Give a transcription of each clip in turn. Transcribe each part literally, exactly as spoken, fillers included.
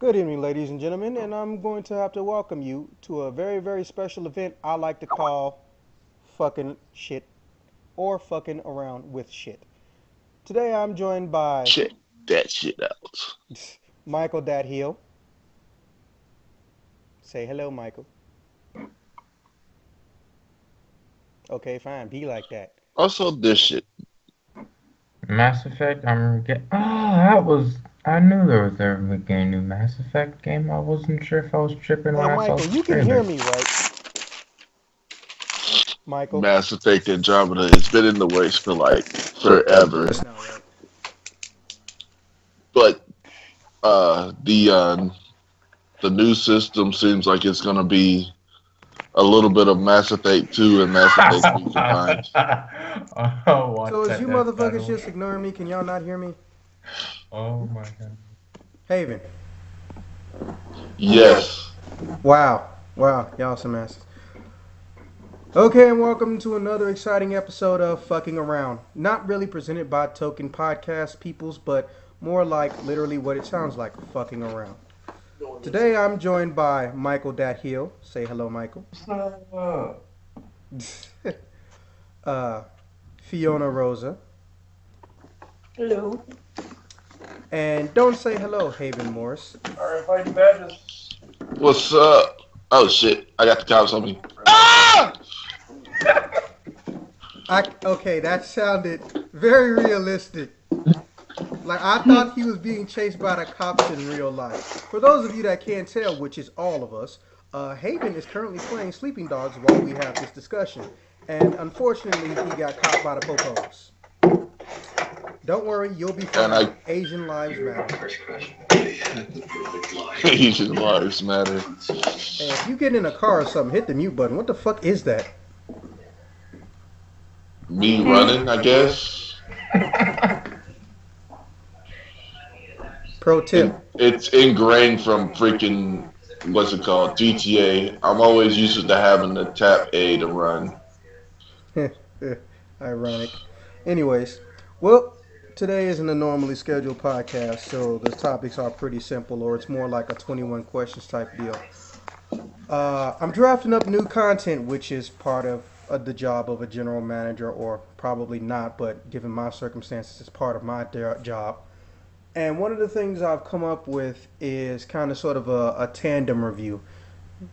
Good evening, ladies and gentlemen, and I'm going to have to welcome you to a very, very special event I like to call fucking shit or fucking around with shit. Today I'm joined by... Check that shit out. Michael Dat Hill. Say hello, Michael. Okay, fine. Be like that. Also, this shit. Mass Effect, I'm get. Oh, that was... I knew there was there was a new Mass Effect game. I wasn't sure if I was tripping when I saw the trailer. Michael, you can hear me, right? Michael. Mass Effect Andromeda. It's been in the works for like forever. That's not right. But uh, the uh, the new system seems like it's gonna be a little bit of Mass Effect two and Mass Effect two combined. Oh, so is you motherfuckers just ignoring me? Can y'all not hear me? Oh my god. Haven. Yes. Wow. Wow. Y'all some asses. Okay, and welcome to another exciting episode of Fucking Around. Not really presented by Token Podcast Peoples, but more like literally what it sounds like, fucking around. Today I'm joined by Michael Dat Hill. Say hello, Michael. uh, Fiona Rosa. Hello. And don't say hello, Haven Morris. Alright, fighting badges. What's up? Oh shit, I got the cops on me. Ah! I, okay, that sounded very realistic. Like, I thought he was being chased by the cops in real life. For those of you that can't tell, which is all of us, uh, Haven is currently playing Sleeping Dogs while we have this discussion. And unfortunately, he got caught by the popos. Don't worry, you'll be fine. I, Asian lives matter. Asian lives matter. And if you get in a car or something, hit the mute button. What the fuck is that? Me running, I guess. Pro tip. It, it's ingrained from freaking, what's it called, G T A. I'm always used to having to tap A to run. Ironic. Anyways, well... today isn't a normally scheduled podcast, so the topics are pretty simple, or it's more like a twenty-one questions type deal. Uh, I'm drafting up new content, which is part of uh, the job of a general manager, or probably not, but given my circumstances, it's part of my job. And one of the things I've come up with is kind of sort of a, a tandem review.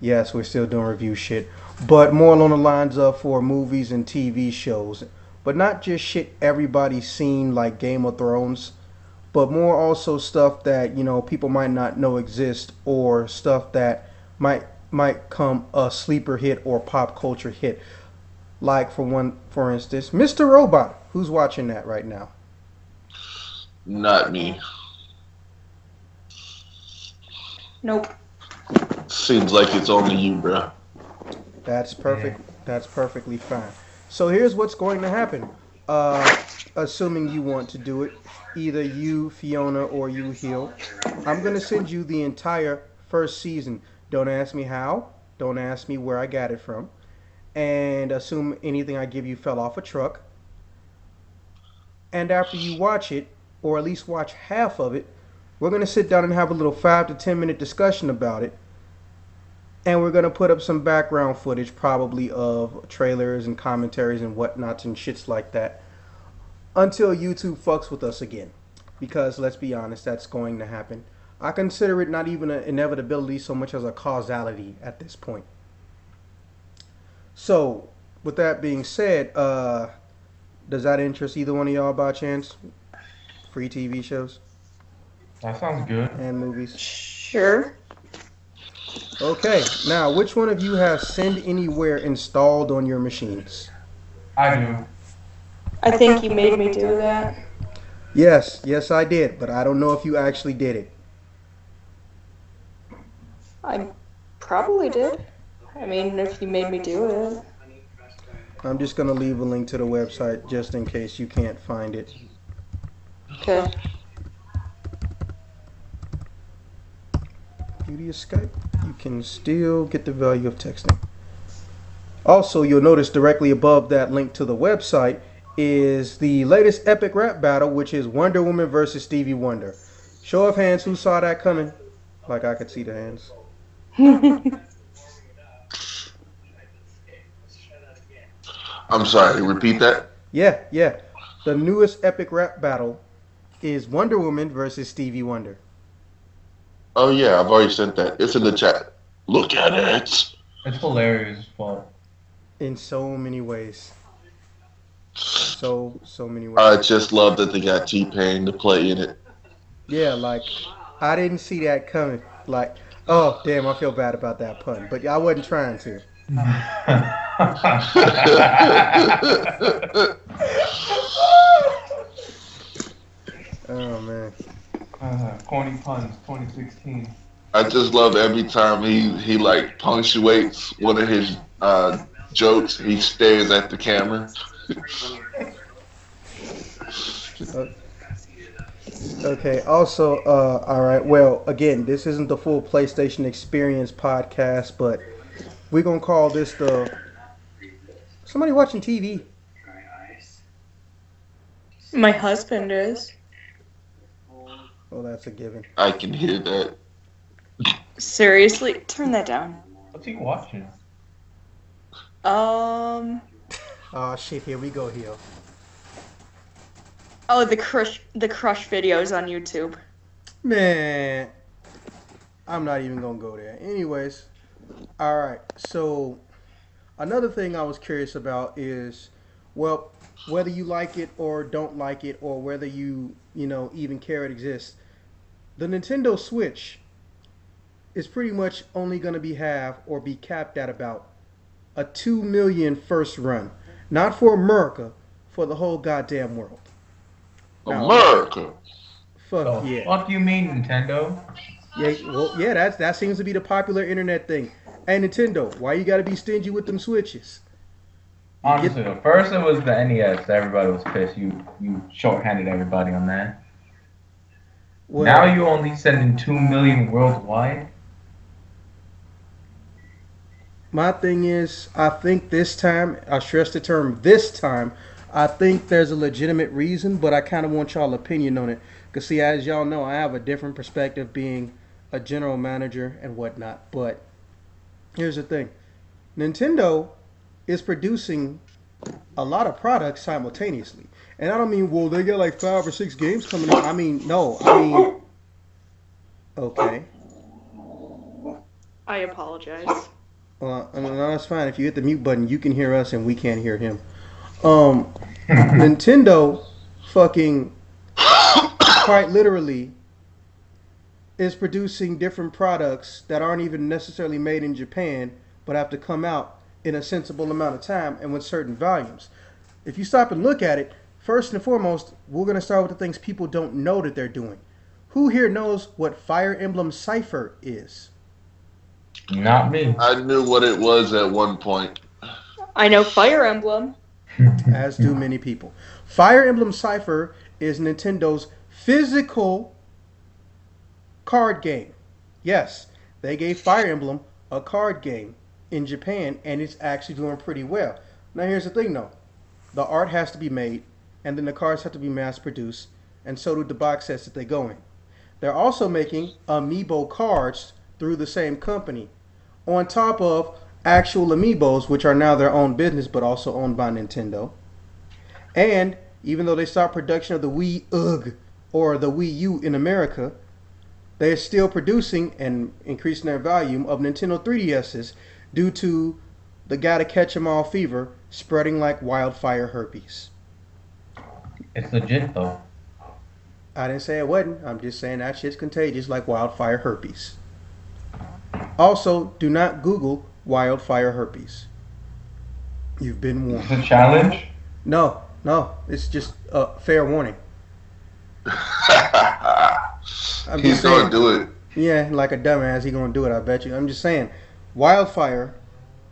Yes, we're still doing review shit, but more along the lines of for movies and T V shows. But not just shit everybody's seen like Game of Thrones, but more also stuff that, you know, people might not know exist, or stuff that might might come a sleeper hit or pop culture hit. Like for one, for instance, Mister Robot. Who's watching that right now? Not me. Nope. Seems like it's only you, bro. That's perfect. That's perfectly fine. So here's what's going to happen, uh, assuming you want to do it, either you, Fiona, or you, Hill. I'm going to send you the entire first season. Don't ask me how. Don't ask me where I got it from. And assume anything I give you fell off a truck. And after you watch it, or at least watch half of it, we're going to sit down and have a little five to ten minute discussion about it. And we're going to put up some background footage, probably of trailers and commentaries and whatnots and shits like that, until YouTube fucks with us again. Because, let's be honest, that's going to happen. I consider it not even an inevitability so much as a causality at this point. So, with that being said, uh, does that interest either one of y'all by chance? Free T V shows? That sounds good. And movies? Sure. Okay, now which one of you has Send Anywhere installed on your machines? I do. I think you made me do that. Yes, yes I did, but I don't know if you actually did it. I probably did. I mean, if you made me do it. I'm just going to leave a link to the website just in case you can't find it. Okay. Beauty of Skype, you can still get the value of texting. Also, you'll notice directly above that link to the website is the latest Epic Rap Battle, which is Wonder Woman versus Stevie Wonder. Show of hands, who saw that coming? Like I could see the hands. I'm sorry, repeat that? Yeah, yeah. The newest Epic Rap Battle is Wonder Woman versus Stevie Wonder. Oh yeah, I've already sent that. It's in the chat. Look at it. It's hilarious, but in so many ways. So, so many ways. I just love that they got T-Pain to play in it. Yeah, like, I didn't see that coming. Like, oh, damn, I feel bad about that pun. But I wasn't trying to. Oh, man. Uh, corny puns, twenty sixteen. I just love every time he, he like, punctuates one of his uh, jokes, he stares at the camera. Okay, also, uh, all right, well, again, this isn't the full PlayStation Experience podcast, but we're going to call this the... Somebody watching T V. My husband is. Oh, that's a given. I can hear that. Seriously? Turn that down. What's he watching? Um... Oh, shit, here we go, here. Oh, the Crush the crush videos on YouTube. Man, I'm not even going to go there. Anyways, all right, so another thing I was curious about is, well, whether you like it or don't like it or whether you, you know, even care it exists, the Nintendo Switch is pretty much only going to be have or be capped at about a two million first run. Not for America, for the whole goddamn world. America. Now, fuck oh, yeah. What do you mean, Nintendo? Yeah, well, yeah, that's that seems to be the popular internet thing. Hey, Nintendo, why you gotta be stingy with them switches? Honestly, Get- first it was the N E S. Everybody was pissed. You you shorthanded everybody on that. Well, now you're only sending two million worldwide. My thing is, I think this time, I stress the term this time, I think there's a legitimate reason, but I kind of want y'all's opinion on it. Because, see, as y'all know, I have a different perspective being a general manager and whatnot. But here's the thing. Nintendo is producing a lot of products simultaneously. And I don't mean, well, they got like five or six games coming out. I mean, no. I mean, okay. I apologize. Uh, I mean, no, that's fine. If you hit the mute button, you can hear us and we can't hear him. Um, Nintendo fucking quite literally is producing different products that aren't even necessarily made in Japan, but have to come out in a sensible amount of time and with certain volumes. If you stop and look at it, first and foremost, we're going to start with the things people don't know that they're doing. Who here knows what Fire Emblem Cipher is? Not me. I knew what it was at one point. I know Fire Emblem. As do many people. Fire Emblem Cipher is Nintendo's physical card game. Yes, they gave Fire Emblem a card game in Japan, and it's actually doing pretty well. Now, here's the thing, though. The art has to be made, and then the cards have to be mass-produced, and so do the box sets that they go in. They're also making amiibo cards through the same company, on top of actual amiibos, which are now their own business, but also owned by Nintendo. And even though they stopped production of the Wii U or the Wii U in America, they are still producing and increasing their volume of Nintendo three D S's due to the gotta-catch-em-all fever spreading like wildfire herpes. It's legit, though. I didn't say it wasn't. I'm just saying that shit's contagious like wildfire herpes. Also, do not Google wildfire herpes. You've been warned. It's a challenge? No, no. It's just a uh, fair warning. I'm He's going to do it. Yeah, like a dumbass, he's going to do it, I bet you. I'm just saying, wildfire,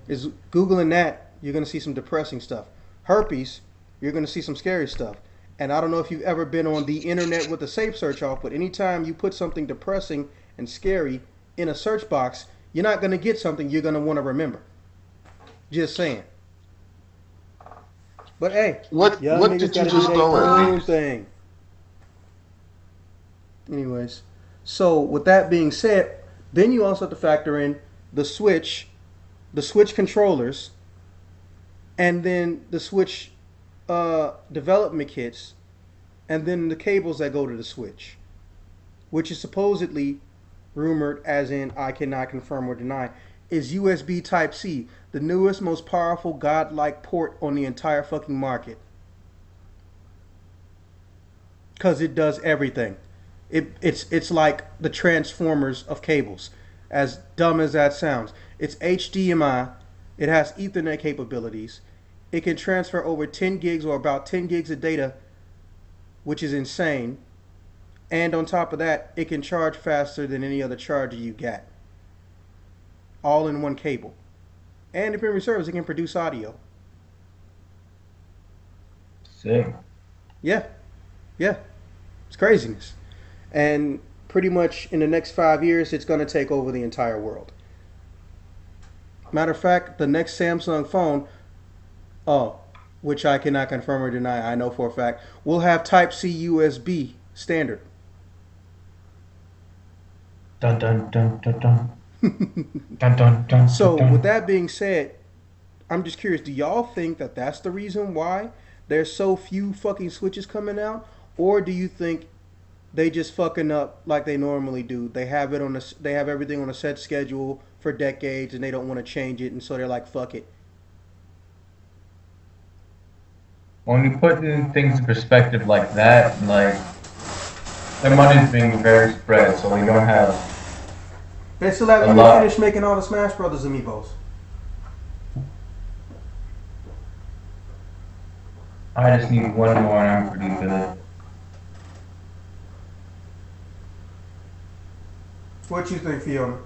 is Googling that, you're going to see some depressing stuff. Herpes, you're going to see some scary stuff. And I don't know if you've ever been on the internet with a safe search off, but anytime you put something depressing and scary in a search box, you're not going to get something you're going to want to remember. Just saying. But hey, what, what did you just do thing? Anyways, so with that being said, Then you also have to factor in the Switch, the Switch controllers, and then the Switch uh, development kits, and then the cables that go to the Switch, which is supposedly rumored, as in I cannot confirm or deny, is U S B Type-C, the newest, most powerful, godlike port on the entire fucking market. Because it does everything. It, it's, it's like the Transformers of cables, as dumb as that sounds. It's H D M I. It has Ethernet capabilities. It can transfer over ten gigs or about ten gigs of data, which is insane. And on top of that, it can charge faster than any other charger you get. All in one cable. And if it reserves, it can produce audio. Sick. Yeah. Yeah. It's craziness. And pretty much in the next five years, it's going to take over the entire world. Matter of fact, the next Samsung phone, oh, which I cannot confirm or deny, I know for a fact, will have Type-C U S B standard. Dun, dun, dun, dun, dun. dun, dun, dun, so dun. With that being said, I'm just curious, do y'all think that that's the reason why there's so few fucking Switches coming out, or do you think they just fucking up like they normally do? They have it on a, they have everything on a set schedule for decades, and they don't want to change it, and so they're like, fuck it. When you put things in perspective like that, like their money's being very spread, so we don't have. They still haven't even finished making all the Smash Brothers amiibos. I just need one more and I'm pretty good. What you think, Fiona?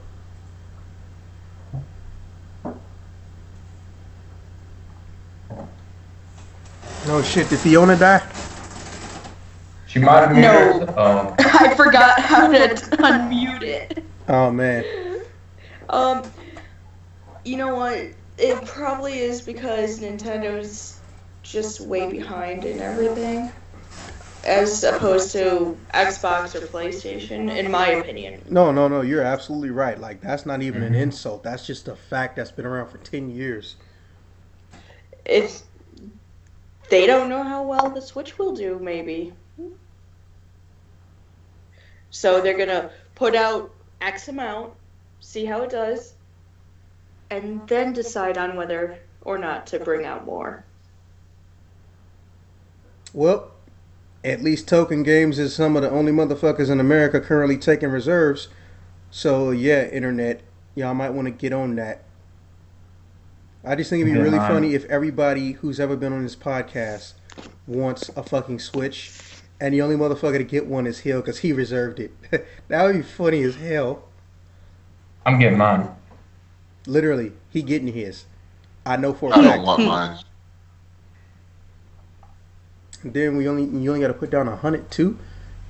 No shit, did Fiona die? She might have muted. No. Oh. I forgot how to unmute it. Oh man. Um, you know what? It probably is because Nintendo's just way behind in everything, as opposed to Xbox or PlayStation, in my opinion. No, no, no. You're absolutely right. Like that's not even mm-hmm. an insult. That's just a fact that's been around for ten years. It's they don't know how well the Switch will do, maybe. So they're gonna put out X amount, see how it does, and then decide on whether or not to bring out more. Well, at least Token Games is some of the only motherfuckers in America currently taking reserves. So yeah, internet, y'all might want to get on that. I just think it'd be yeah, really I'm... funny if everybody who's ever been on this podcast wants a fucking Switch, and the only motherfucker to get one is Hill because he reserved it. That would be funny as hell. I'm getting mine. Literally, he getting his. I know for a fact. I don't want mine. And then we only you only got to put down a hundred too,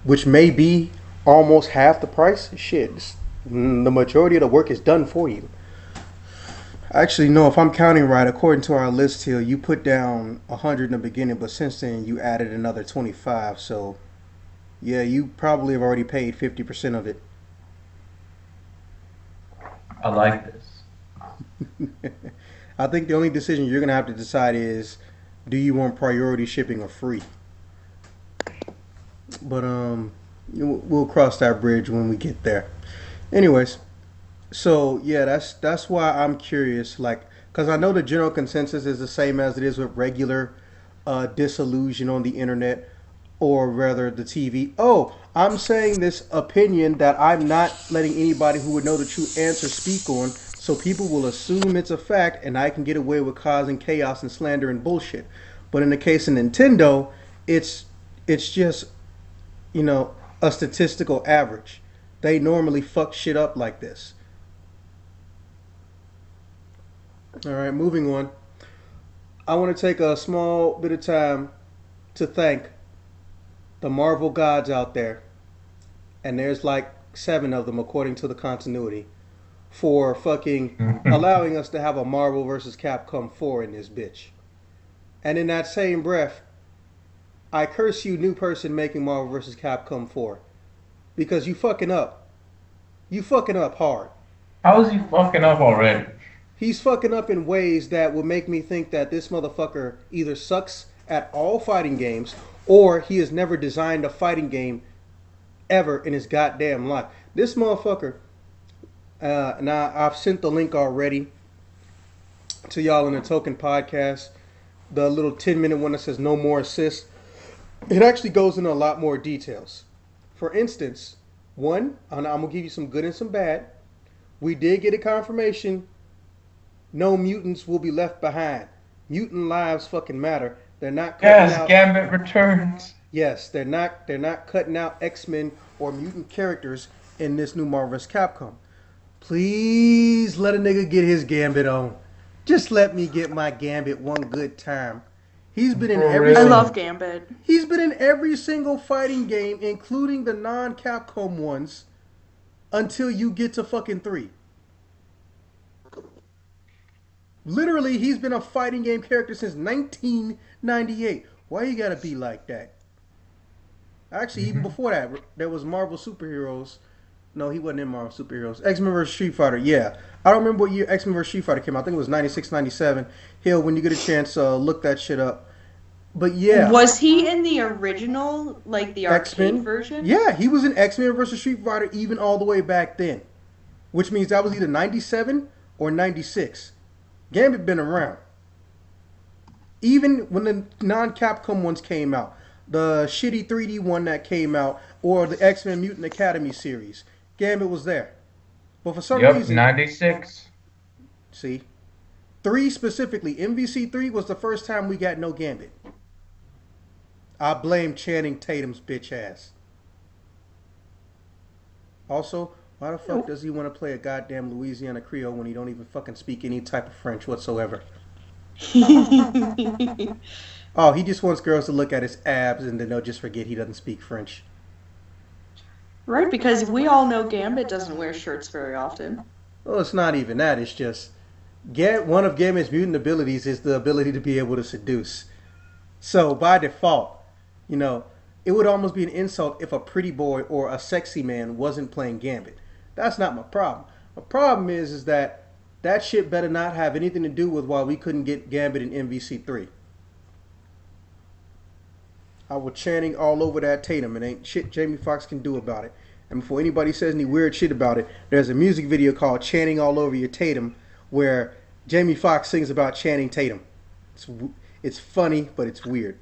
which may be almost half the price. Shit, the majority of the work is done for you. Actually, no, if I'm counting right, according to our list here, you put down one hundred in the beginning, but since then you added another twenty-five, so yeah, you probably have already paid fifty percent of it. I like this. I think the only decision you're going to have to decide is, do you want priority shipping or free? But um, we'll cross that bridge when we get there. Anyways. So yeah, that's that's why I'm curious, like, because I know the general consensus is the same as it is with regular uh, disillusion on the internet, or rather the T V. Oh, I'm saying this opinion that I'm not letting anybody who would know the true answer speak on, so people will assume it's a fact, and I can get away with causing chaos and slander and bullshit. But in the case of Nintendo, it's it's just, you know, a statistical average. They normally fuck shit up like this. All right, moving on. I want to take a small bit of time to thank the Marvel gods out there, and there's like seven of them according to the continuity, for fucking allowing us to have a Marvel versus. Capcom four in this bitch. And in that same breath, I curse you, new person making Marvel versus. Capcom four, because you fucking up. you fucking up hard. How is he fucking up already? He's fucking up in ways that would make me think that this motherfucker either sucks at all fighting games or he has never designed a fighting game ever in his goddamn life. This motherfucker, uh, now I've sent the link already to y'all in the Token Podcast, the little ten minute one that says no more assists. It actually goes into a lot more details. For instance, one, I'm going to give you some good and some bad. We did get a confirmation. No mutants will be left behind. Mutant lives fucking matter. They're not cutting yes, out. Yes, Gambit returns. Yes, they're not they're not cutting out X-Men or mutant characters in this new Marvel versus. Capcom. Please let a nigga get his Gambit on. Just let me get my Gambit one good time. He's been in every. I love Gambit. He's been in every single fighting game, including the non-Capcom ones, until you get to fucking three. Literally, he's been a fighting game character since nineteen ninety-eight. Why you gotta be like that? Actually, mm-hmm. even before that, there was Marvel Super Heroes. No, he wasn't in Marvel Super Heroes. X-Men versus. Street Fighter, yeah. I don't remember what year X-Men versus. Street Fighter came out. I think it was ninety-six, ninety-seven. Hill, when you get a chance, uh, look that shit up. But yeah. Was he in the original, like the X-Men arcade version? Yeah, he was in X-Men versus. Street Fighter even all the way back then. Which means that was either ninety-seven or ninety-six. Gambit been around. Even when the non-Capcom ones came out, the shitty three D one that came out, or the X-Men Mutant Academy series, Gambit was there. But for some yep, reason... ninety-six. See? Three specifically. M V C three was the first time we got no Gambit. I blame Channing Tatum's bitch ass. Also... why the fuck does he want to play a goddamn Louisiana Creole when he don't even fucking speak any type of French whatsoever? Oh, he just wants girls to look at his abs and then they'll just forget he doesn't speak French. Right, because we all know Gambit doesn't wear shirts very often. Well, it's not even that. It's just one of Gambit's mutant abilities is the ability to be able to seduce. So by default, you know, it would almost be an insult if a pretty boy or a sexy man wasn't playing Gambit. That's not my problem. My problem is, is that that shit better not have anything to do with why we couldn't get Gambit in M V C three. I was chanting all over that Tatum, and ain't shit Jamie Foxx can do about it. And before anybody says any weird shit about it, there's a music video called Chanting All Over Your Tatum where Jamie Foxx sings about Channing Tatum. It's, it's funny, but it's weird.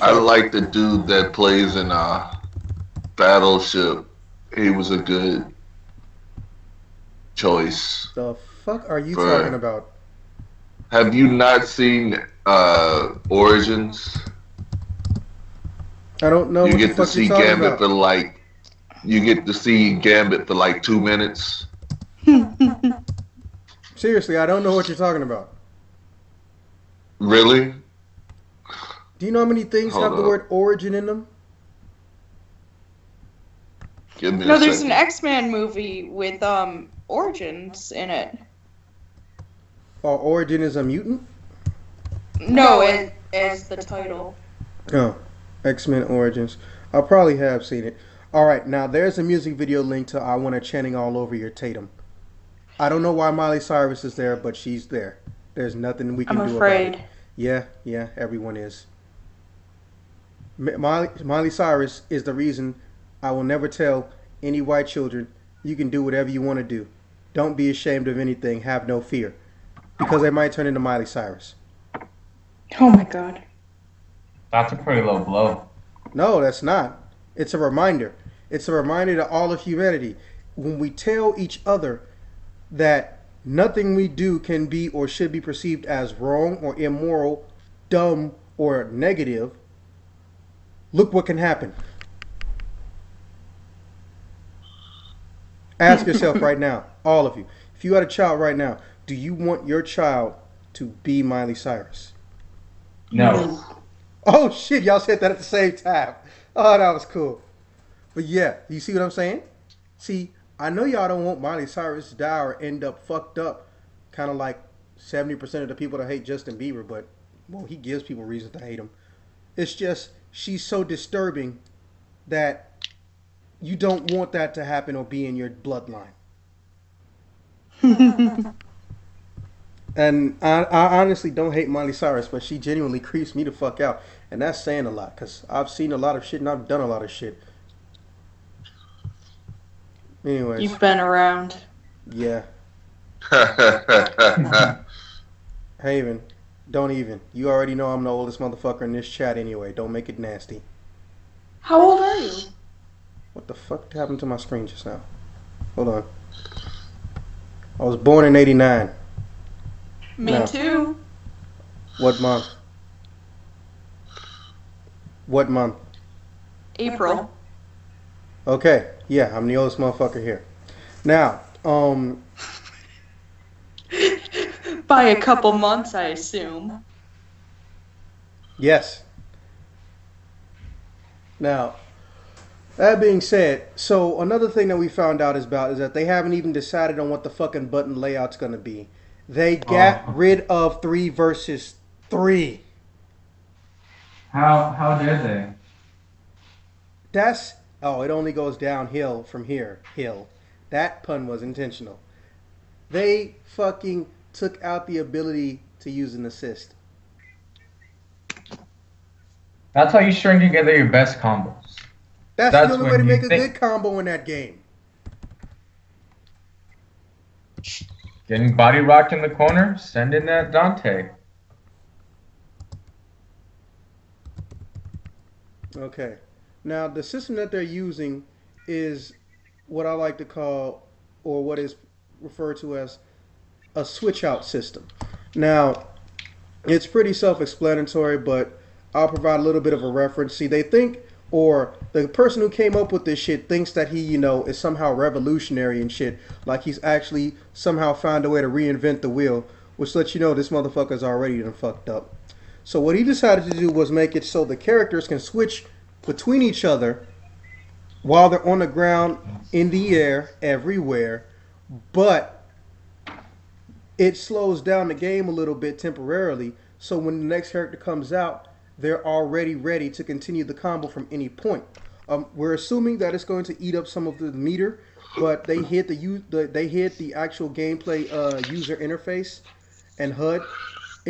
I like the dude that plays in uh, Battleship. He was a good choice. The fuck are you for... talking about? Have you not seen uh, Origins? I don't know. You what get the fuck to see Gambit about. for like you get to see Gambit for like two minutes. Seriously, I don't know what you're talking about. Really? Do you know how many things Hold have up. the word origin in them? Give me no, there's second. an X-Men movie with um origins in it. Oh, Origin is a mutant? No, it is the title. Oh, X-Men Origins. I probably have seen it. All right, now there's a music video link to I Want to Chanting All Over Your Tatum. I don't know why Miley Cyrus is there, but she's there. There's nothing we can I'm do afraid. about it. Yeah, yeah, everyone is. Miley, Miley Cyrus is the reason I will never tell any white children you can do whatever you want to do. Don't be ashamed of anything. Have no fear. Because they might turn into Miley Cyrus. Oh my God. That's a pretty low blow. No, that's not. It's a reminder. It's a reminder to all of humanity. When we tell each other that nothing we do can be or should be perceived as wrong or immoral, dumb or negative, look what can happen. Ask yourself right now, all of you. If you had a child right now, do you want your child to be Miley Cyrus? No. Oh, shit. Y'all said that at the same time. Oh, that was cool. But yeah, you see what I'm saying? See, I know y'all don't want Miley Cyrus to die or end up fucked up, kind of like seventy percent of the people that hate Justin Bieber, but, well, he gives people reasons to hate him. It's just... she's so disturbing that you don't want that to happen or be in your bloodline. And I, I honestly don't hate Miley Cyrus, but she genuinely creeps me the fuck out. And that's saying a lot, because I've seen a lot of shit and I've done a lot of shit. Anyways. You've been around. Yeah. Haven, don't even. You already know I'm the oldest motherfucker in this chat anyway. Don't make it nasty. How old are you? What the fuck happened to my screen just now? Hold on. I was born in eighty-nine. Me no. too. What month? What month? April. Okay, yeah, I'm the oldest motherfucker here. Now, um... by a couple months, I assume. Yes. Now, that being said, so another thing that we found out is about is that they haven't even decided on what the fucking button layout's gonna be. They got oh. rid of three versus three. How how dare they? That's oh, it only goes downhill from here. Hill. That pun was intentional. They fucking took out the ability to use an assist. That's how you string together your best combos. That's, That's the only way to make a good combo in that game. Getting body rocked in the corner, send in that Dante. Okay. Now, the system that they're using is what I like to call, or what is referred to as, a switch-out system. Now, it's pretty self-explanatory, but I'll provide a little bit of a reference. See, they think, or the person who came up with this shit thinks that he, you know, is somehow revolutionary and shit. Like he's actually somehow found a way to reinvent the wheel, which lets you know this motherfucker's already done fucked up. So what he decided to do was make it so the characters can switch between each other while they're on the ground, in the air, everywhere. But it slows down the game a little bit temporarily. So when the next character comes out, they're already ready to continue the combo from any point. Um, we're assuming that it's going to eat up some of the meter, but they hit the u the, they hit the actual gameplay uh, user interface and H U D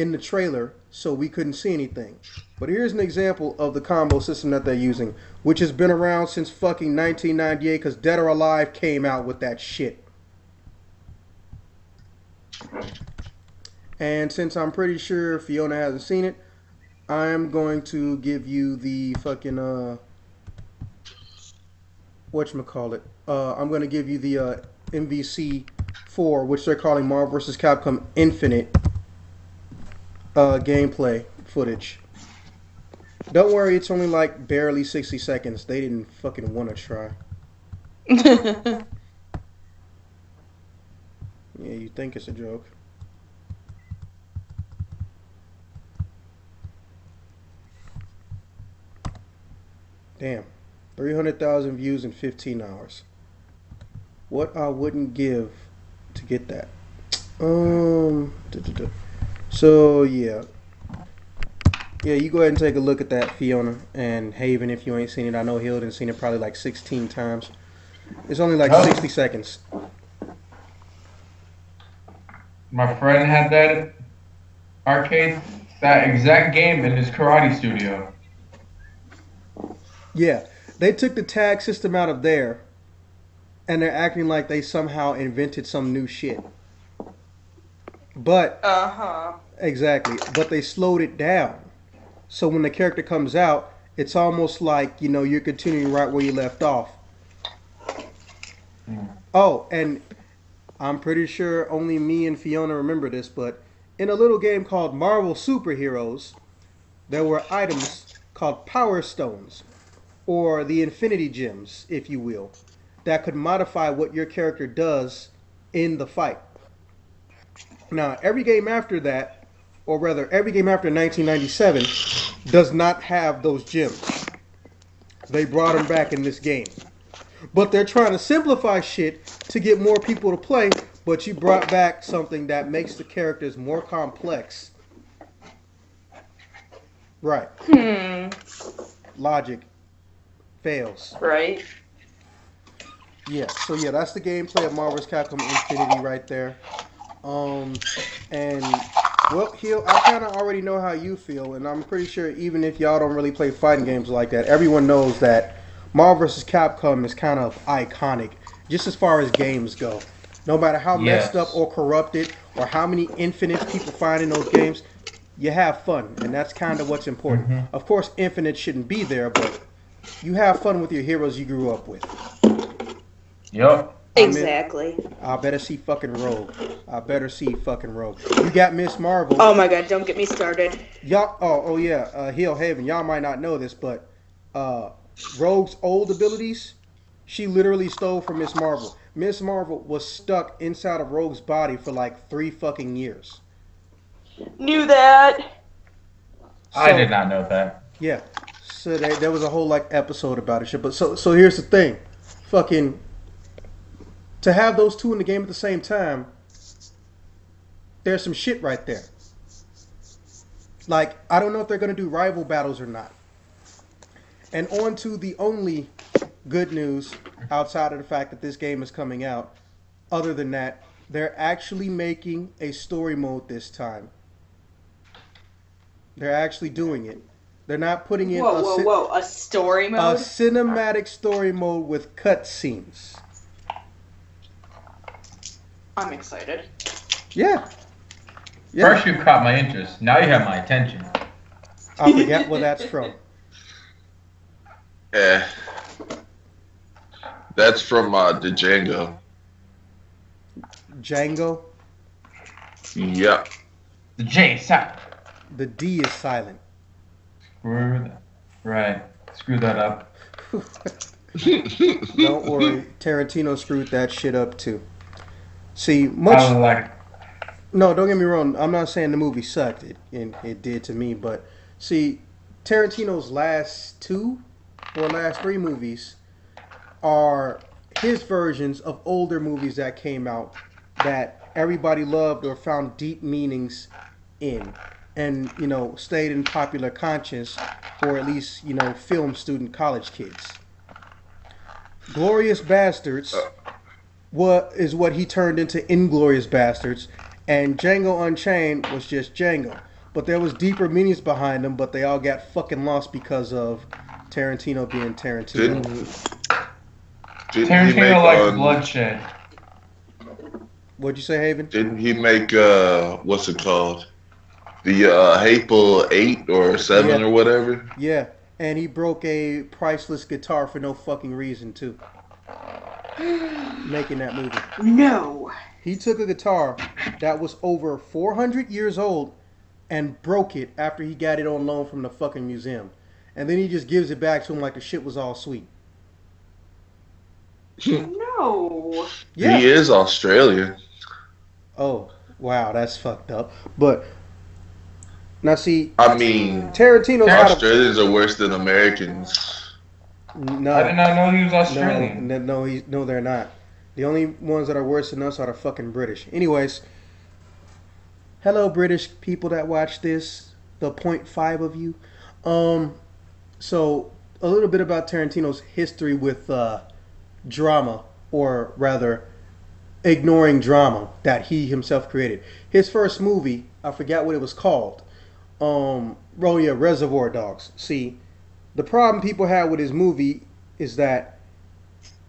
in the trailer, so we couldn't see anything. But here's an example of the combo system that they're using, which has been around since fucking nineteen ninety-eight, because Dead or Alive came out with that shit. And since I'm pretty sure Fiona hasn't seen it, I'm going to give you the fucking, uh, whatchamacallit, uh, I'm going to give you the, uh, M V C four, which they're calling Marvel versus. Capcom Infinite, uh, gameplay footage. Don't worry, it's only, like, barely sixty seconds. They didn't fucking want to try. Yeah, you think it's a joke. Damn, three hundred thousand views in fifteen hours. What I wouldn't give to get that. Um, duh, duh, duh. So, yeah. Yeah, you go ahead and take a look at that, Fiona. And Haven, if you ain't seen it, I know Hill didn't seen it probably like sixteen times. It's only like oh. sixty seconds. My friend had that arcade, that exact game in his karate studio. Yeah, they took the tag system out of there, and they're acting like they somehow invented some new shit. But, uh-huh. Exactly, but they slowed it down. So when the character comes out, it's almost like, you know, you're continuing right where you left off. Mm. Oh, and I'm pretty sure only me and Fiona remember this, but in a little game called Marvel Super Heroes, there were items called Power Stones, or the Infinity Gems, if you will, that could modify what your character does in the fight. Now, every game after that, or rather, every game after nineteen ninety-seven, does not have those gems. They brought them back in this game. But they're trying to simplify shit to get more people to play, but you brought back something that makes the characters more complex. Right. Hmm. Logic. Fails. Right. Yeah, so yeah, that's the gameplay of Marvel versus. Capcom Infinite right there. Um, and, well, Hill, I kind of already know how you feel, and I'm pretty sure even if y'all don't really play fighting games like that, everyone knows that Marvel versus. Capcom is kind of iconic, just as far as games go. No matter how yes. messed up or corrupted or how many infinites people find in those games, you have fun, and that's kind of what's important. Mm-hmm. Of course, infinites shouldn't be there, but you have fun with your heroes you grew up with. Yep. Exactly. I better see fucking Rogue. I better see fucking Rogue. You got Miss Marvel. Oh my god, don't get me started. Y'all, oh, oh yeah, uh, Hill Haven, y'all might not know this, but uh, Rogue's old abilities, she literally stole from Miss Marvel. Miss Marvel was stuck inside of Rogue's body for like three fucking years. Knew that. So, I did not know that. Yeah. So they, there was a whole like episode about it, shit. But so, so here's the thing, fucking. To have those two in the game at the same time, there's some shit right there. Like, I don't know if they're going to do rival battles or not. And on to the only good news, outside of the fact that this game is coming out. Other than that, they're actually making a story mode this time. They're actually doing it. They're not putting in whoa, a, whoa, whoa. a story mode? A cinematic story mode with cutscenes. I'm excited. Yeah. yeah. First you caught my interest. Now you have my attention. I forget where that's from. Yeah. That's from uh, the Django. Django? Yep. The J is silent. The D is silent. Right. Screw that up. Don't worry. Tarantino screwed that shit up too. See, much... I don't like it. No, don't get me wrong. I'm not saying the movie sucked. It, it, it did to me. But, see, Tarantino's last two or last three movies are his versions of older movies that came out that everybody loved or found deep meanings in and, you know, stayed in popular conscience for at least, you know, film student college kids. Inglourious Basterds... Uh. What is what he turned into Inglourious Basterds, and Django Unchained was just Django. But there was deeper meanings behind them, but they all got fucking lost because of Tarantino being Tarantino. Didn't, didn't Tarantino likes um, bloodshed. What'd you say, Haven? Didn't he make, uh, what's it called? The uh, Hateful Eight or Seven yeah. or whatever? Yeah, and he broke a priceless guitar for no fucking reason, too. Making that movie. No. He took a guitar that was over four hundred years old and broke it after he got it on loan from the fucking museum. And then he just gives it back to him like the shit was all sweet. No. Yeah. He is Australian. Oh, wow. That's fucked up. But, now see... I mean... Tarantino's Australians are worse than Americans. No, I did not know he was Australian. No, no, he, no, they're not. The only ones that are worse than us are the fucking British. Anyways, hello, British people that watch this, the point five of you. Um, so a little bit about Tarantino's history with uh, drama, or rather, ignoring drama that he himself created. His first movie, I forgot what it was called. Um, oh yeah, Reservoir Dogs. See. The problem people had with his movie is that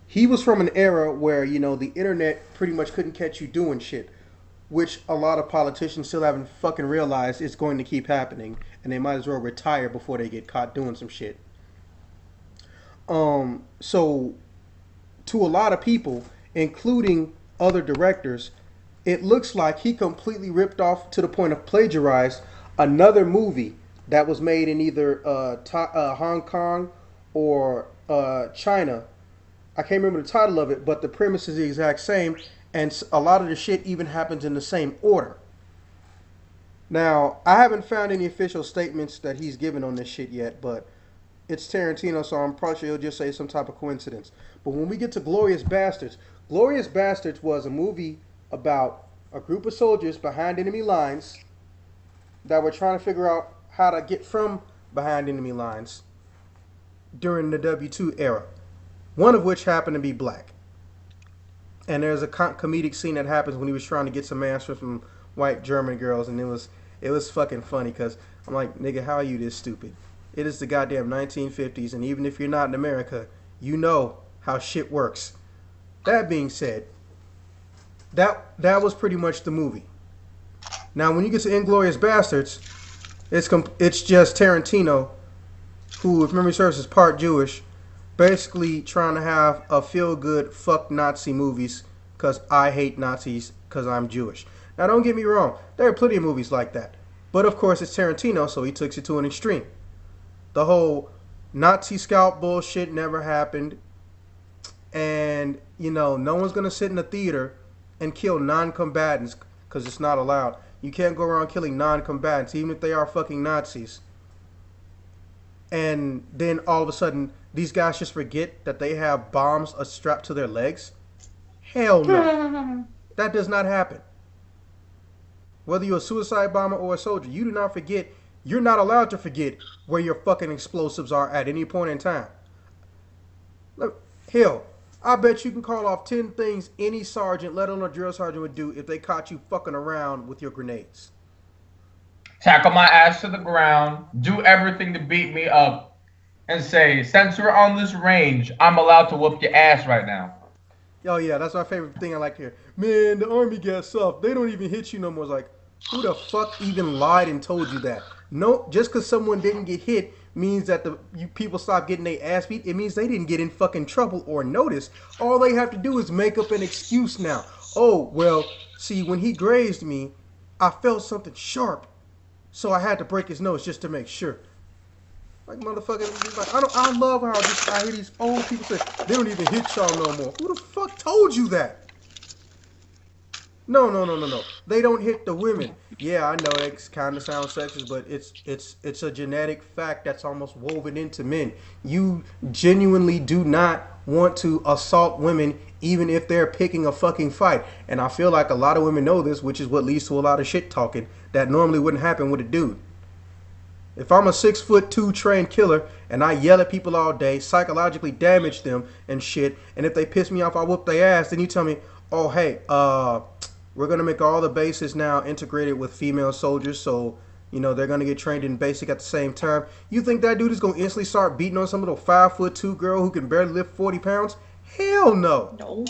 he was from an era where, you know, the internet pretty much couldn't catch you doing shit, which a lot of politicians still haven't fucking realized is going to keep happening, and they might as well retire before they get caught doing some shit. Um, so, to a lot of people, including other directors, it looks like he completely ripped off, to the point of plagiarized, another movie that was made in either uh, uh, Hong Kong or uh, China. I can't remember the title of it, but the premise is the exact same, and a lot of the shit even happens in the same order. Now, I haven't found any official statements that he's given on this shit yet, but it's Tarantino, so I'm probably sure he'll just say some type of coincidence. But when we get to Inglourious Basterds, Inglourious Basterds was a movie about a group of soldiers behind enemy lines that were trying to figure out how to get from behind enemy lines during the W two era, one of which happened to be black. And there's a comedic scene that happens when he was trying to get some answers from white German girls, and it was it was fucking funny because I'm like, nigga, how are you this stupid? It is the goddamn nineteen fifties, and even if you're not in America, you know how shit works. That being said, that that was pretty much the movie. Now, when you get to Inglourious Basterds, it's comp it's just Tarantino, who, if memory serves, is part Jewish, basically trying to have a feel-good fuck Nazi movies because I hate Nazis because I'm Jewish. Now, don't get me wrong. There are plenty of movies like that. But, of course, it's Tarantino, so he takes it to an extreme. The whole Nazi scalp bullshit never happened. And, you know, no one's going to sit in the theater and kill non-combatants because it's not allowed. You can't go around killing non-combatants, even if they are fucking Nazis. And then, all of a sudden, these guys just forget that they have bombs strapped to their legs? Hell no. That does not happen. Whether you're a suicide bomber or a soldier, you do not forget. You're not allowed to forget where your fucking explosives are at any point in time. Look, hell, I bet you can call off ten things any sergeant, let alone a drill sergeant, would do if they caught you fucking around with your grenades. Tackle my ass to the ground. Do everything to beat me up. And say, since we're on this range, I'm allowed to whoop your ass right now. Oh, yeah, that's my favorite thing I like to hear. Man, the Army got soft. They don't even hit you no more. It's like, who the fuck even lied and told you that? No, just because someone didn't get hit means that the you, people stopped getting their ass beat. It means they didn't get in fucking trouble or notice. All they have to do is make up an excuse now. Oh, well, see, when he grazed me, I felt something sharp. So I had to break his nose just to make sure. Like, motherfucking, like, I don't. I love how just, I hear these old people say, they don't even hit y'all no more. Who the fuck told you that? No, no, no, no, no. They don't hit the women. Yeah, I know that kind of sounds sexist, but it's it's it's a genetic fact that's almost woven into men. You genuinely do not want to assault women, even if they're picking a fucking fight. And I feel like a lot of women know this, which is what leads to a lot of shit talking that normally wouldn't happen with a dude. If I'm a six foot two trained killer and I yell at people all day, psychologically damage them and shit, and if they piss me off, I whoop their ass, then you tell me, oh, hey, uh, we're going to make all the bases now integrated with female soldiers, so, you know, they're going to get trained in basic at the same time. You think that dude is going to instantly start beating on some little five foot two girl who can barely lift forty pounds? Hell no. No.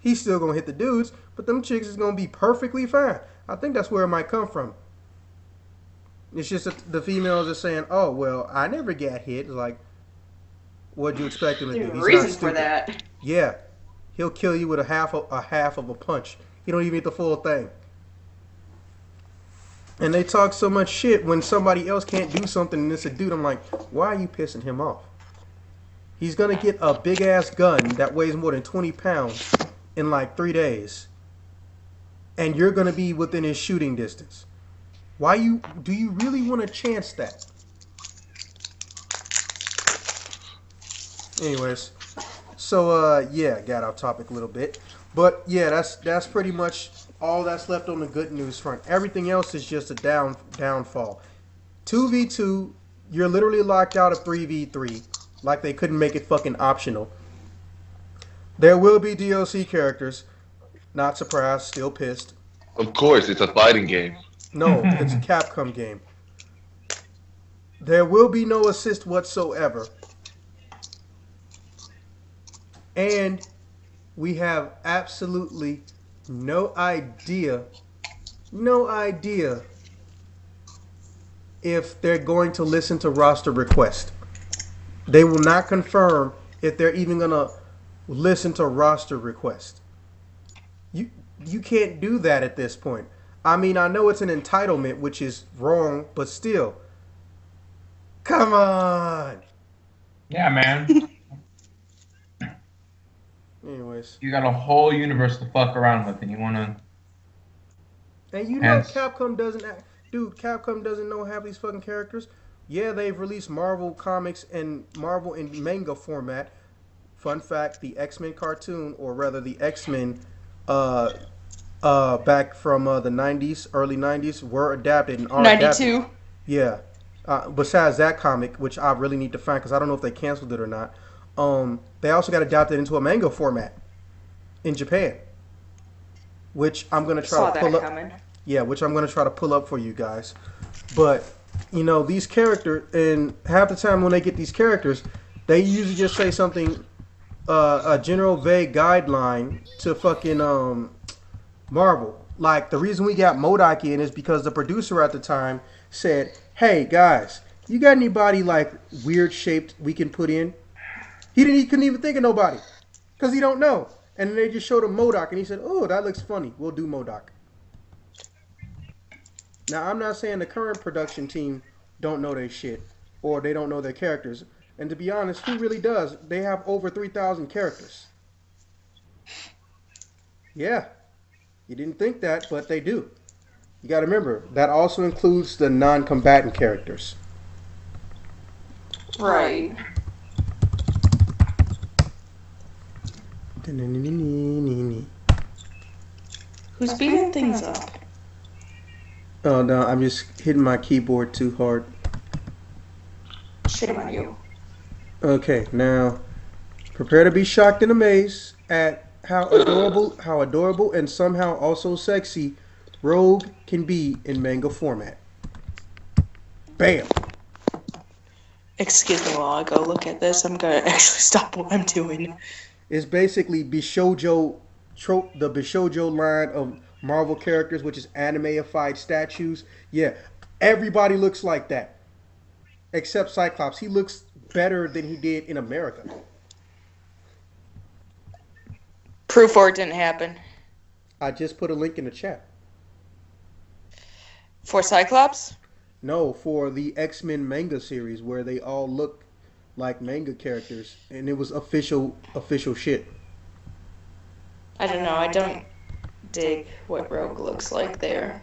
He's still going to hit the dudes, but them chicks is going to be perfectly fine. I think that's where it might come from. It's just that the females are saying, oh, well, I never got hit. Like, what'd you expect him to do? There's a reason for that. Yeah. He'll kill you with a half, of, a half of a punch. He don't even get the full thing. And they talk so much shit when somebody else can't do something and it's a dude. I'm like, why are you pissing him off? He's going to get a big-ass gun that weighs more than twenty pounds in like three days. And you're going to be within his shooting distance. Why you, do you really want to chance that? Anyways, so, uh, yeah, got off topic a little bit. But, yeah, that's that's pretty much all that's left on the good news front. Everything else is just a down downfall. two v two, you're literally locked out of three v three, like they couldn't make it fucking optional. There will be D L C characters. Not surprised, still pissed. Of course, it's a fighting game. No, it's a Capcom game. There will be no assist whatsoever. And we have absolutely no idea, no idea if they're going to listen to roster requests. They will not confirm if they're even going to listen to roster requests. You, you can't do that at this point. I mean, I know it's an entitlement, which is wrong, but still. Come on. Yeah, man. Anyways. You got a whole universe to fuck around with, and you want to... And you know Capcom doesn't... Act, dude, Capcom doesn't know half these fucking characters. Yeah, they've released Marvel comics and Marvel in manga format. Fun fact, the X-Men cartoon, or rather the X-Men... Uh, Uh, back from uh, the nineties, early nineties, were adapted and are ninety-two. Adapted. Yeah. Uh, besides that comic, which I really need to find because I don't know if they canceled it or not. Um, they also got adapted into a manga format. in Japan, which I'm gonna try to pull up. Yeah, which I'm gonna try to pull up for you guys. But you know, these characters, and half the time when they get these characters, they usually just say something, uh, a general vague guideline to fucking um, Marvel. Like, the reason we got MODOK in is because the producer at the time said, "Hey guys, you got anybody like weird shaped we can put in?" He didn't. He couldn't even think of nobody, cause he don't know. And then they just showed him MODOK, and he said, "Oh, that looks funny. We'll do MODOK." Now, I'm not saying the current production team don't know their shit, or they don't know their characters. And to be honest, who really does? They have over three thousand characters. Yeah. You didn't think that, but they do. You got to remember, that also includes the non-combatant characters. Right. Who's beating things up? Oh no, I'm just hitting my keyboard too hard. Shame on you. Okay, now prepare to be shocked and amazed at how adorable, how adorable, and somehow also sexy Rogue can be in manga format. Bam. Excuse me while I go look at this. I'm gonna actually stop what I'm doing. It's basically Bishojo, trope, the Bishojo line of Marvel characters, which is anime-ified statues. Yeah, everybody looks like that, except Cyclops. He looks better than he did in America. Proof for it didn't happen. I just put a link in the chat. For Cyclops? No, for the X-Men manga series where they all look like manga characters, and it was official, official shit. I don't know. I don't dig what Rogue looks like there.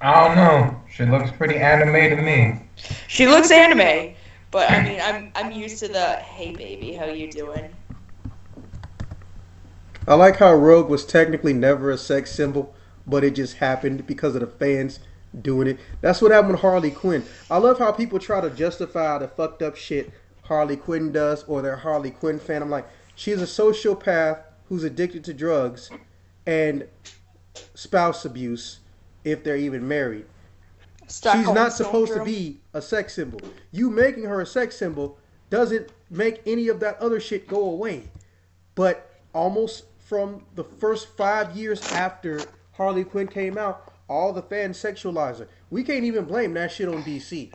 I don't know. She looks pretty anime to me. She looks anime, but I mean, I'm I'm used to the "Hey baby, how you doing?" I like how Rogue was technically never a sex symbol, but it just happened because of the fans doing it. That's what happened with Harley Quinn. I love how people try to justify the fucked up shit Harley Quinn does, or their Harley Quinn fan. I'm like, she's a sociopath who's addicted to drugs and spouse abuse if they're even married. Stockholm she's not supposed syndrome. to be a sex symbol. You making her a sex symbol doesn't make any of that other shit go away. But almost from the first five years after Harley Quinn came out, all the fans sexualize her. We can't even blame that shit on D C.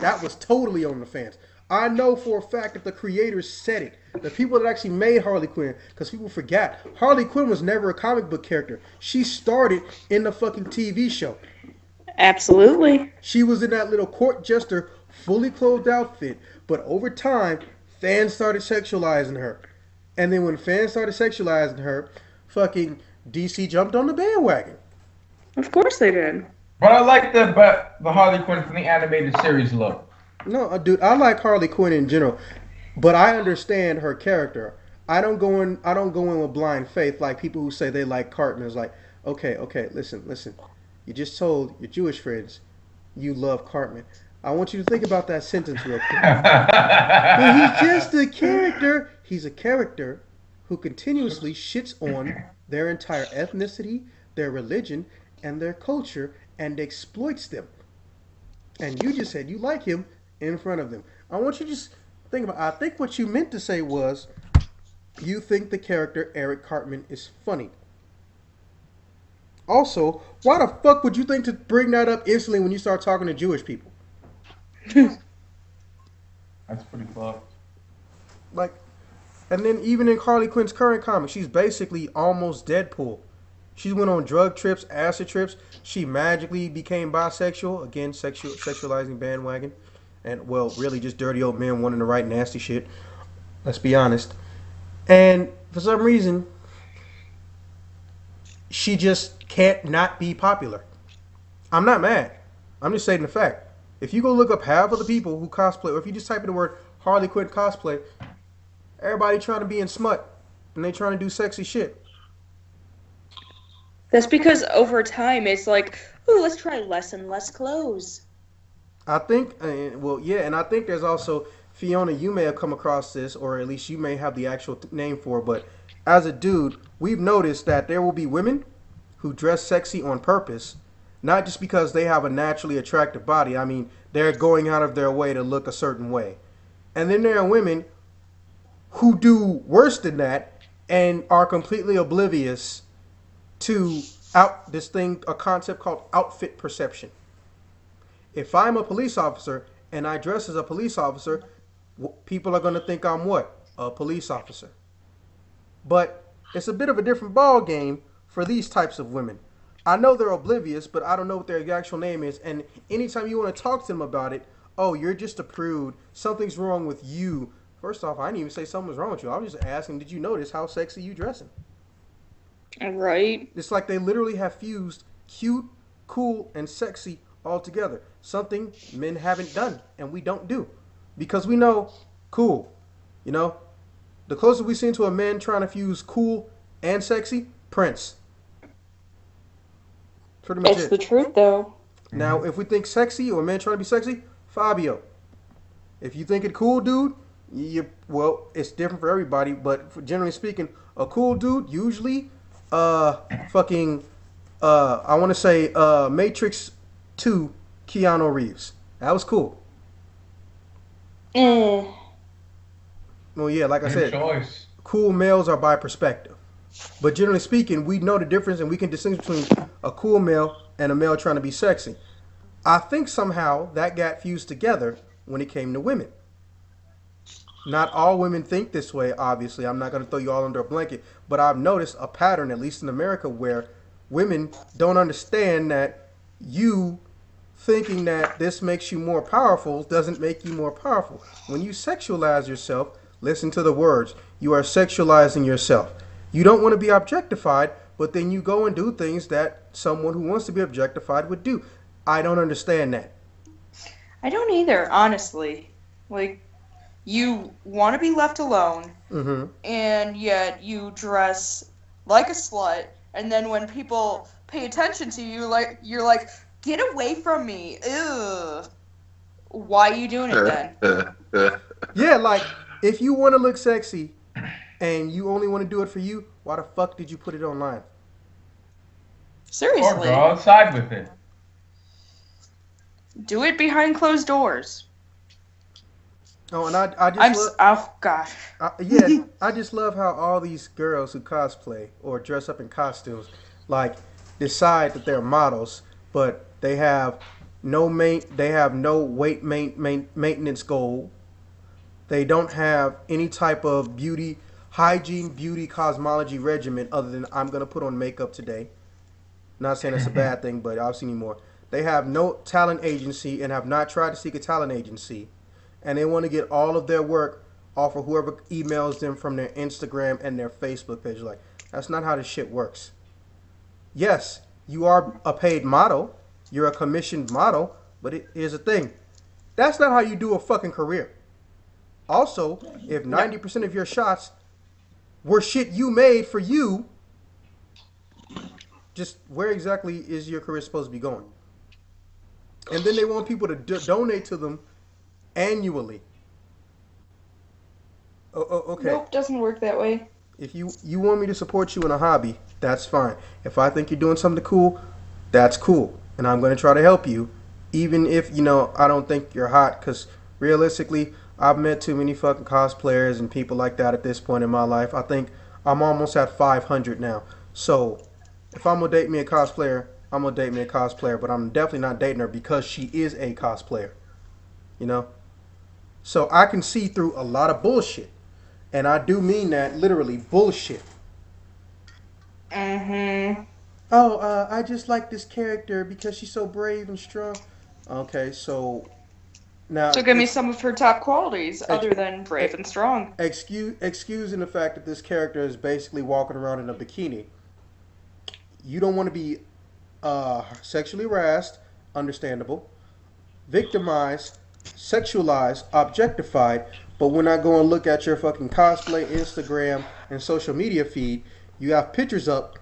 That was totally on the fans. I know for a fact that the creators said it. The people that actually made Harley Quinn, because people forgot, Harley Quinn was never a comic book character. She started in the fucking T V show. Absolutely. She was in that little court jester, fully clothed outfit. But over time, fans started sexualizing her. And then when fans started sexualizing her, fucking D C jumped on the bandwagon. Of course they did. But I like the, but the Harley Quinn from the animated series look. No, dude, I like Harley Quinn in general, but I understand her character. I don't go in. I don't go in with blind faith like people who say they like Cartman. It's like, okay, okay, listen, listen. You just told your Jewish friends you love Cartman. I want you to think about that sentence real quick. But he's just a character. He's a character who continuously shits on their entire ethnicity, their religion, and their culture, and exploits them. And you just said you like him in front of them. I want you to just think about, I think what you meant to say was, you think the character Eric Cartman is funny. Also, why the fuck would you think to bring that up instantly when you start talking to Jewish people? That's pretty close. Like, and then even in Harley Quinn's current comic, she's basically almost Deadpool. She went on drug trips, acid trips. She magically became bisexual. Again, sexual, sexualizing bandwagon. And, well, really just dirty old men wanting to write nasty shit. Let's be honest. And for some reason, she just can't not be popular. I'm not mad. I'm just stating the fact. If you go look up half of the people who cosplay, or if you just type in the word Harley Quinn cosplay, everybody trying to be in smut. And they trying to do sexy shit. That's because over time, it's like, ooh, let's try less and less clothes. I think, uh, well, yeah, and I think there's also, Fiona, you may have come across this, or at least you may have the actual th name for it, but as a dude, we've noticed that there will be women who dress sexy on purpose, not just because they have a naturally attractive body. I mean, they're going out of their way to look a certain way. And then there are women who do worse than that and are completely oblivious to out this thing, a concept called outfit perception. If I'm a police officer and I dress as a police officer, people are going to think I'm what? A police officer. But it's a bit of a different ball game for these types of women. I know they're oblivious, but I don't know what their actual name is. And anytime you want to talk to them about it, oh, you're just a prude. Something's wrong with you. First off, I didn't even say something's wrong with you. I was just asking, did you notice how sexy you dressing? Right. It's like they literally have fused cute, cool, and sexy all together. Something men haven't done and we don't do. Because we know cool. You know? The closest we've seen to a man trying to fuse cool and sexy, Prince. Pretty much it's it. The truth, though. Now, if we think sexy or a man trying to be sexy, Fabio. If you think it cool, dude, you well, it's different for everybody. But for generally speaking, a cool dude usually, uh, fucking, uh, I want to say, uh, Matrix two, Keanu Reeves. That was cool. Eh. Well, yeah, like I Good said, choice. Cool males are by perspective. But generally speaking, we know the difference and we can distinguish between a cool male and a male trying to be sexy. I think somehow that got fused together when it came to women. Not all women think this way, obviously. I'm not going to throw you all under a blanket. But I've noticed a pattern, at least in America, where women don't understand that you thinking that this makes you more powerful doesn't make you more powerful. When you sexualize yourself, listen to the words, you are sexualizing yourself. You don't want to be objectified, but then you go and do things that someone who wants to be objectified would do. I don't understand that. I don't either, honestly. Like, you want to be left alone, mm-hmm. and yet you dress like a slut, and then when people pay attention to you, like you're like, get away from me. Ew. Why are you doing it then? Yeah, like, if you want to look sexy, and you only want to do it for you, why the fuck did you put it online? Seriously. Or go outside with it. Do it behind closed doors. Oh, and I, I just I'm, love... Oh, gosh. I, yeah, I just love how all these girls who cosplay or dress up in costumes, like, decide that they're models, but they have no main, they have no weight main, main, maintenance goal. They don't have any type of beauty... hygiene, beauty, cosmology regimen other than I'm going to put on makeup today. Not saying that's a bad thing, but I've seen you more. They have no talent agency and have not tried to seek a talent agency. And they want to get all of their work off of whoever emails them from their Instagram and their Facebook page. Like, that's not how this shit works. Yes, you are a paid model. You're a commissioned model. But it, here's the thing. That's not how you do a fucking career. Also, if ninety percent of your shots... were shit you made for you, just where exactly is your career supposed to be going? And then they want people to do donate to them annually. Oh, oh, okay. Nope, doesn't work that way. If you, you want me to support you in a hobby, that's fine. If I think you're doing something cool, that's cool. And I'm going to try to help you, even if, you know, I don't think you're hot, because realistically... I've met too many fucking cosplayers and people like that at this point in my life. I think I'm almost at five hundred now. So if I'm going to date me a cosplayer, I'm going to date me a cosplayer. But I'm definitely not dating her because she is a cosplayer. You know? So I can see through a lot of bullshit. And I do mean that literally bullshit. Mm-hmm. Oh, uh, I just like this character because she's so brave and strong. Okay, so... Now, so give me some of her top qualities other than brave and strong. Excuse, excusing the fact that this character is basically walking around in a bikini. You don't want to be uh, sexually harassed, understandable, victimized, sexualized, objectified, but when I go and look at your fucking cosplay, Instagram, and social media feed, you have pictures up,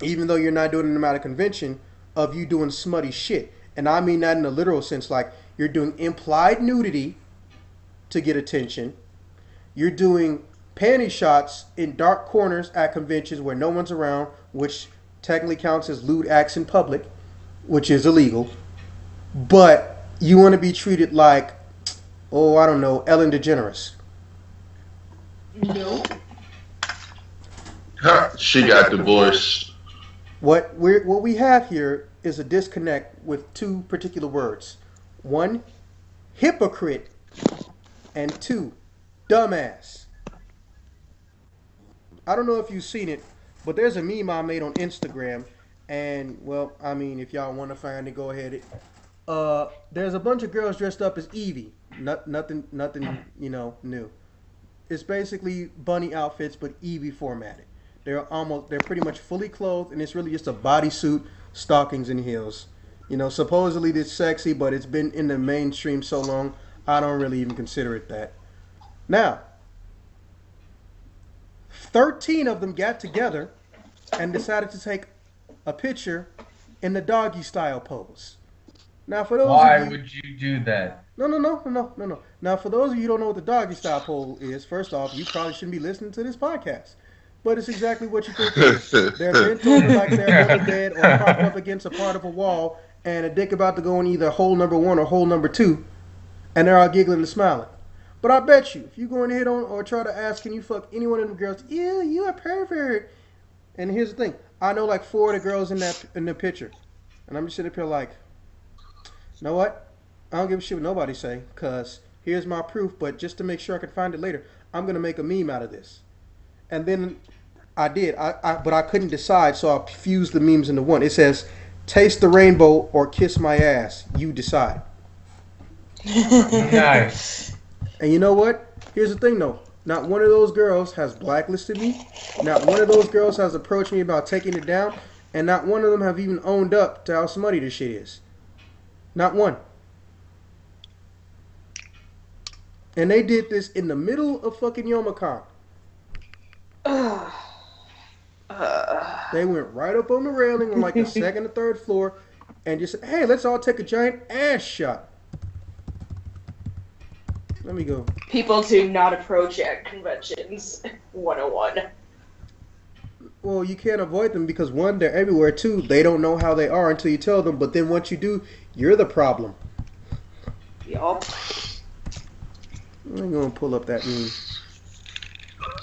even though you're not doing them at a convention, of you doing smutty shit. And I mean that in a literal sense, like, you're doing implied nudity to get attention. You're doing panty shots in dark corners at conventions where no one's around, which technically counts as lewd acts in public, which is illegal. But you want to be treated like, oh, I don't know, Ellen DeGeneres. No. She got divorced. What we what we have here is a disconnect with two particular words. One, hypocrite, and two, dumbass. I don't know if you've seen it, but there's a meme I made on Instagram, and, well, I mean, if y'all want to find it, go ahead. Uh, there's a bunch of girls dressed up as Evie. Not, nothing, nothing, you know, new. It's basically bunny outfits, but Evie formatted. They're almost, they're pretty much fully clothed, and it's really just a bodysuit, stockings, and heels. You know, supposedly it's sexy, but it's been in the mainstream so long, I don't really even consider it that. Now, thirteen of them got together and decided to take a picture in the doggy style pose. Now, for those Why of you, would you do that? No, no, no, no, no, no. Now, for those of you who don't know what the doggy style pose is, first off, you probably shouldn't be listening to this podcast. But it's exactly what you think. They're bent over like they're on the bed or propped up against a part of a wall, and a dick about to go in either hole number one or hole number two, and they're all giggling and smiling. But I bet you, if you go in hit on or try to ask, can you fuck any one of them girls? Ew, you a pervert. And here's the thing: I know like four of the girls in that in the picture, and I'm just sitting up here like, you know what? I don't give a shit what nobody say, cause here's my proof. But just to make sure I can find it later, I'm gonna make a meme out of this. And then I did, I, I but I couldn't decide, so I fused the memes into one. It says, "Taste the rainbow or kiss my ass. You decide." Nice. And you know what? Here's the thing, though. Not one of those girls has blacklisted me. Not one of those girls has approached me about taking it down. And not one of them have even owned up to how smutty this shit is. Not one. And they did this in the middle of fucking Yomacon. Uh, uh. They went right up on the railing on like the second or third floor and just said, hey, let's all take a giant ass shot. Let me go. People do not approach at conventions one oh one. Well, you can't avoid them because, one, they're everywhere. Two, they don't know how they are until you tell them. But then once you do, you're the problem. Yup. I'm going to pull up that meme.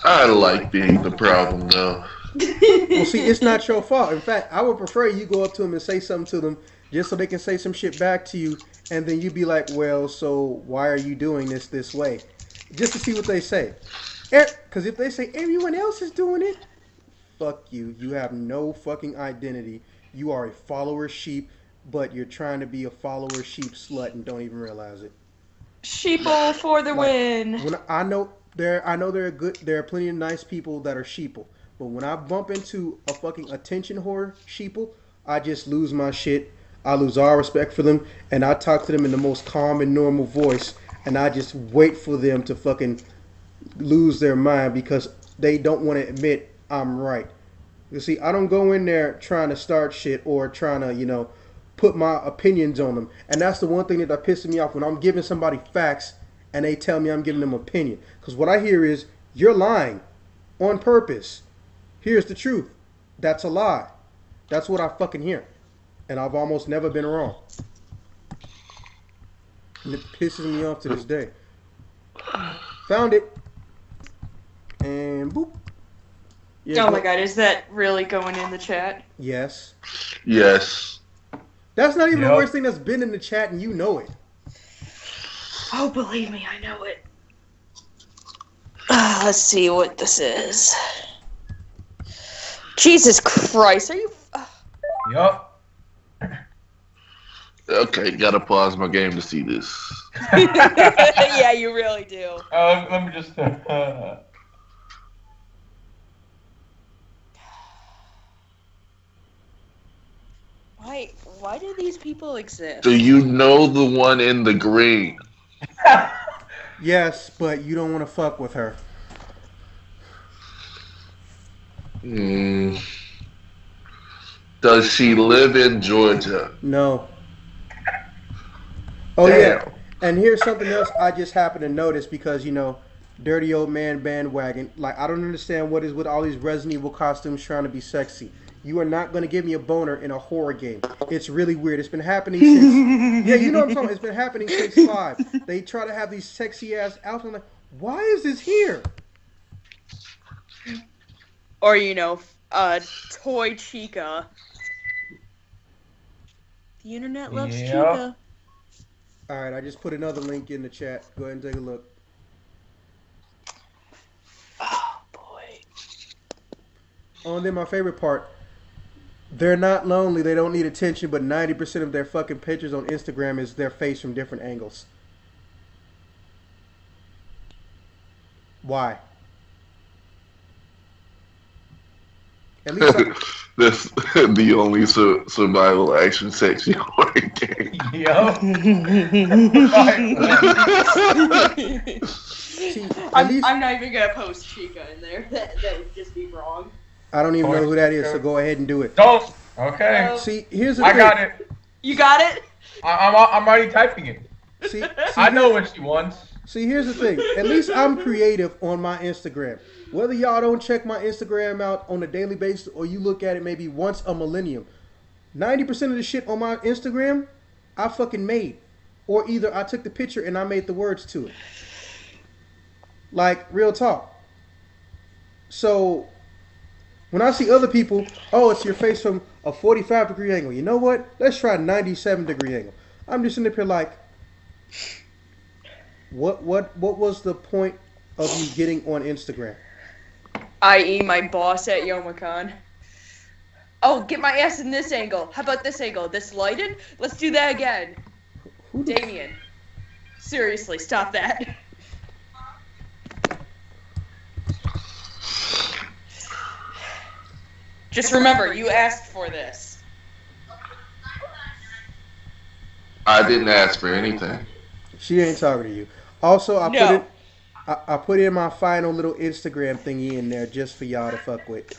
I like being the problem, though. Well, see, it's not your fault. In fact, I would prefer you go up to them and say something to them just so they can say some shit back to you, and then you be like, well, so why are you doing this this way? Just to see what they say. Because if they say, everyone else is doing it, fuck you. You have no fucking identity. You are a follower sheep, but you're trying to be a follower sheep slut and don't even realize it. Sheeple for the like, win. When I know... There, I know there are good. There are plenty of nice people that are sheeple, but when I bump into a fucking attention whore sheeple, I just lose my shit. I lose all respect for them, and I talk to them in the most calm and normal voice, and I just wait for them to fucking lose their mind because they don't want to admit I'm right. You see, I don't go in there trying to start shit or trying to, you know, put my opinions on them, and that's the one thing that pisses me off when I'm giving somebody facts. And they tell me I'm giving them opinion. Because what I hear is, you're lying on purpose. Here's the truth. That's a lie. That's what I fucking hear. And I've almost never been wrong. And it pisses me off to this day. Found it. And boop. Yeah, oh my God, is that really going in the chat? Yes. Yes. That's not even yep. the worst thing that's been in the chat and you know it. Oh, believe me, I know it. Uh, let's see what this is. Jesus Christ, are you... Uh... Yup. Okay, gotta pause my game to see this. Yeah, you really do. Um, let me just... Uh... Why, why do these people exist? Do you know the one in the green? Yes, but you don't want to fuck with her. Mm. Does she live in Georgia? No. Oh, damn. Yeah. And here's something else I just happened to notice because, you know, dirty old man bandwagon. Like, I don't understand what is with all these Resident Evil costumes trying to be sexy. You are not going to give me a boner in a horror game. It's really weird. It's been happening since... yeah, you know what I'm talking. It's been happening since five. They try to have these sexy-ass outfits. I'm like, why is this here? Or, you know, uh, Toy Chica. The internet loves yeah. Chica. All right, I just put another link in the chat. Go ahead and take a look. Oh, boy. Oh, and then my favorite part. They're not lonely. They don't need attention, but ninety percent of their fucking pictures on Instagram is their face from different angles. Why? At least I... That's the only su survival action sexy horror game. Yo. See, I'm, least... I'm not even gonna post Chica in there. That, that would just be wrong. I don't even know who that is, so go ahead and do it. Don't. Okay. See, here's the I thing. I got it. You got it? I, I'm I'm already typing it. See, see I know what she wants. See, here's the thing. At least I'm creative on my Instagram. Whether y'all don't check my Instagram out on a daily basis or you look at it maybe once a millennium, ninety percent of the shit on my Instagram, I fucking made. Or either I took the picture and I made the words to it. Like, real talk. So, when I see other people, oh, it's your face from a forty-five degree angle. You know what? Let's try a ninety-seven degree angle. I'm just sitting up here like... What what what was the point of you getting on Instagram? that is my boss at YomaCon. Oh, get my ass in this angle. How about this angle? This lighted? Let's do that again. Who Damien. Seriously, stop that. Just remember, you asked for this. I didn't ask for anything. She ain't talking to you. Also, I no. put it, I, I put in my final little Instagram thingy in there just for y'all to fuck with.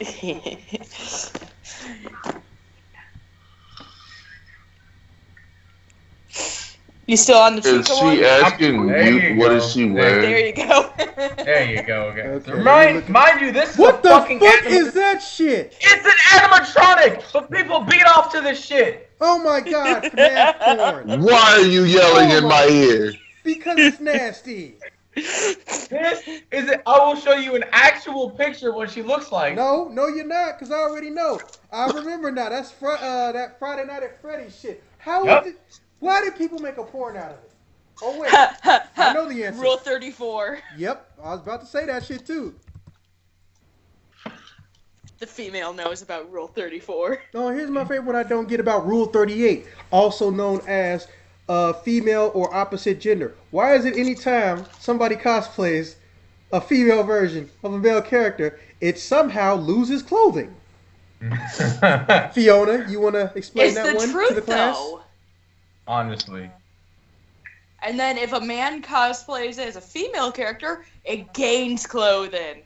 You still on the Chica? Is she one? Asking you what go. Is she wearing? There you go. There you go. Okay. Okay, mind, mind you, this what is a fucking What the fuck is that shit? It's an animatronic, but people beat off to this shit. Oh my god, Snap porn. Why are you yelling oh in my, my ear? Because it's nasty. This is it. I will show you an actual picture of what she looks like. No, no, you're not, because I already know. I remember now. That's fr uh, that Friday Night at Freddy's shit. How yep. is it? Why did people make a porn out of it? Oh, wait. I know the answer. Rule thirty-four. Yep. I was about to say that shit, too. The female knows about Rule thirty-four. No, here's my favorite one I don't get about Rule thirty-eight, also known as uh, female or opposite gender. Why is it any time somebody cosplays a female version of a male character, it somehow loses clothing? Fiona, you want to explain it's that one truth, to the class? Though. Honestly. And then if a man cosplays as a female character, it gains clothing.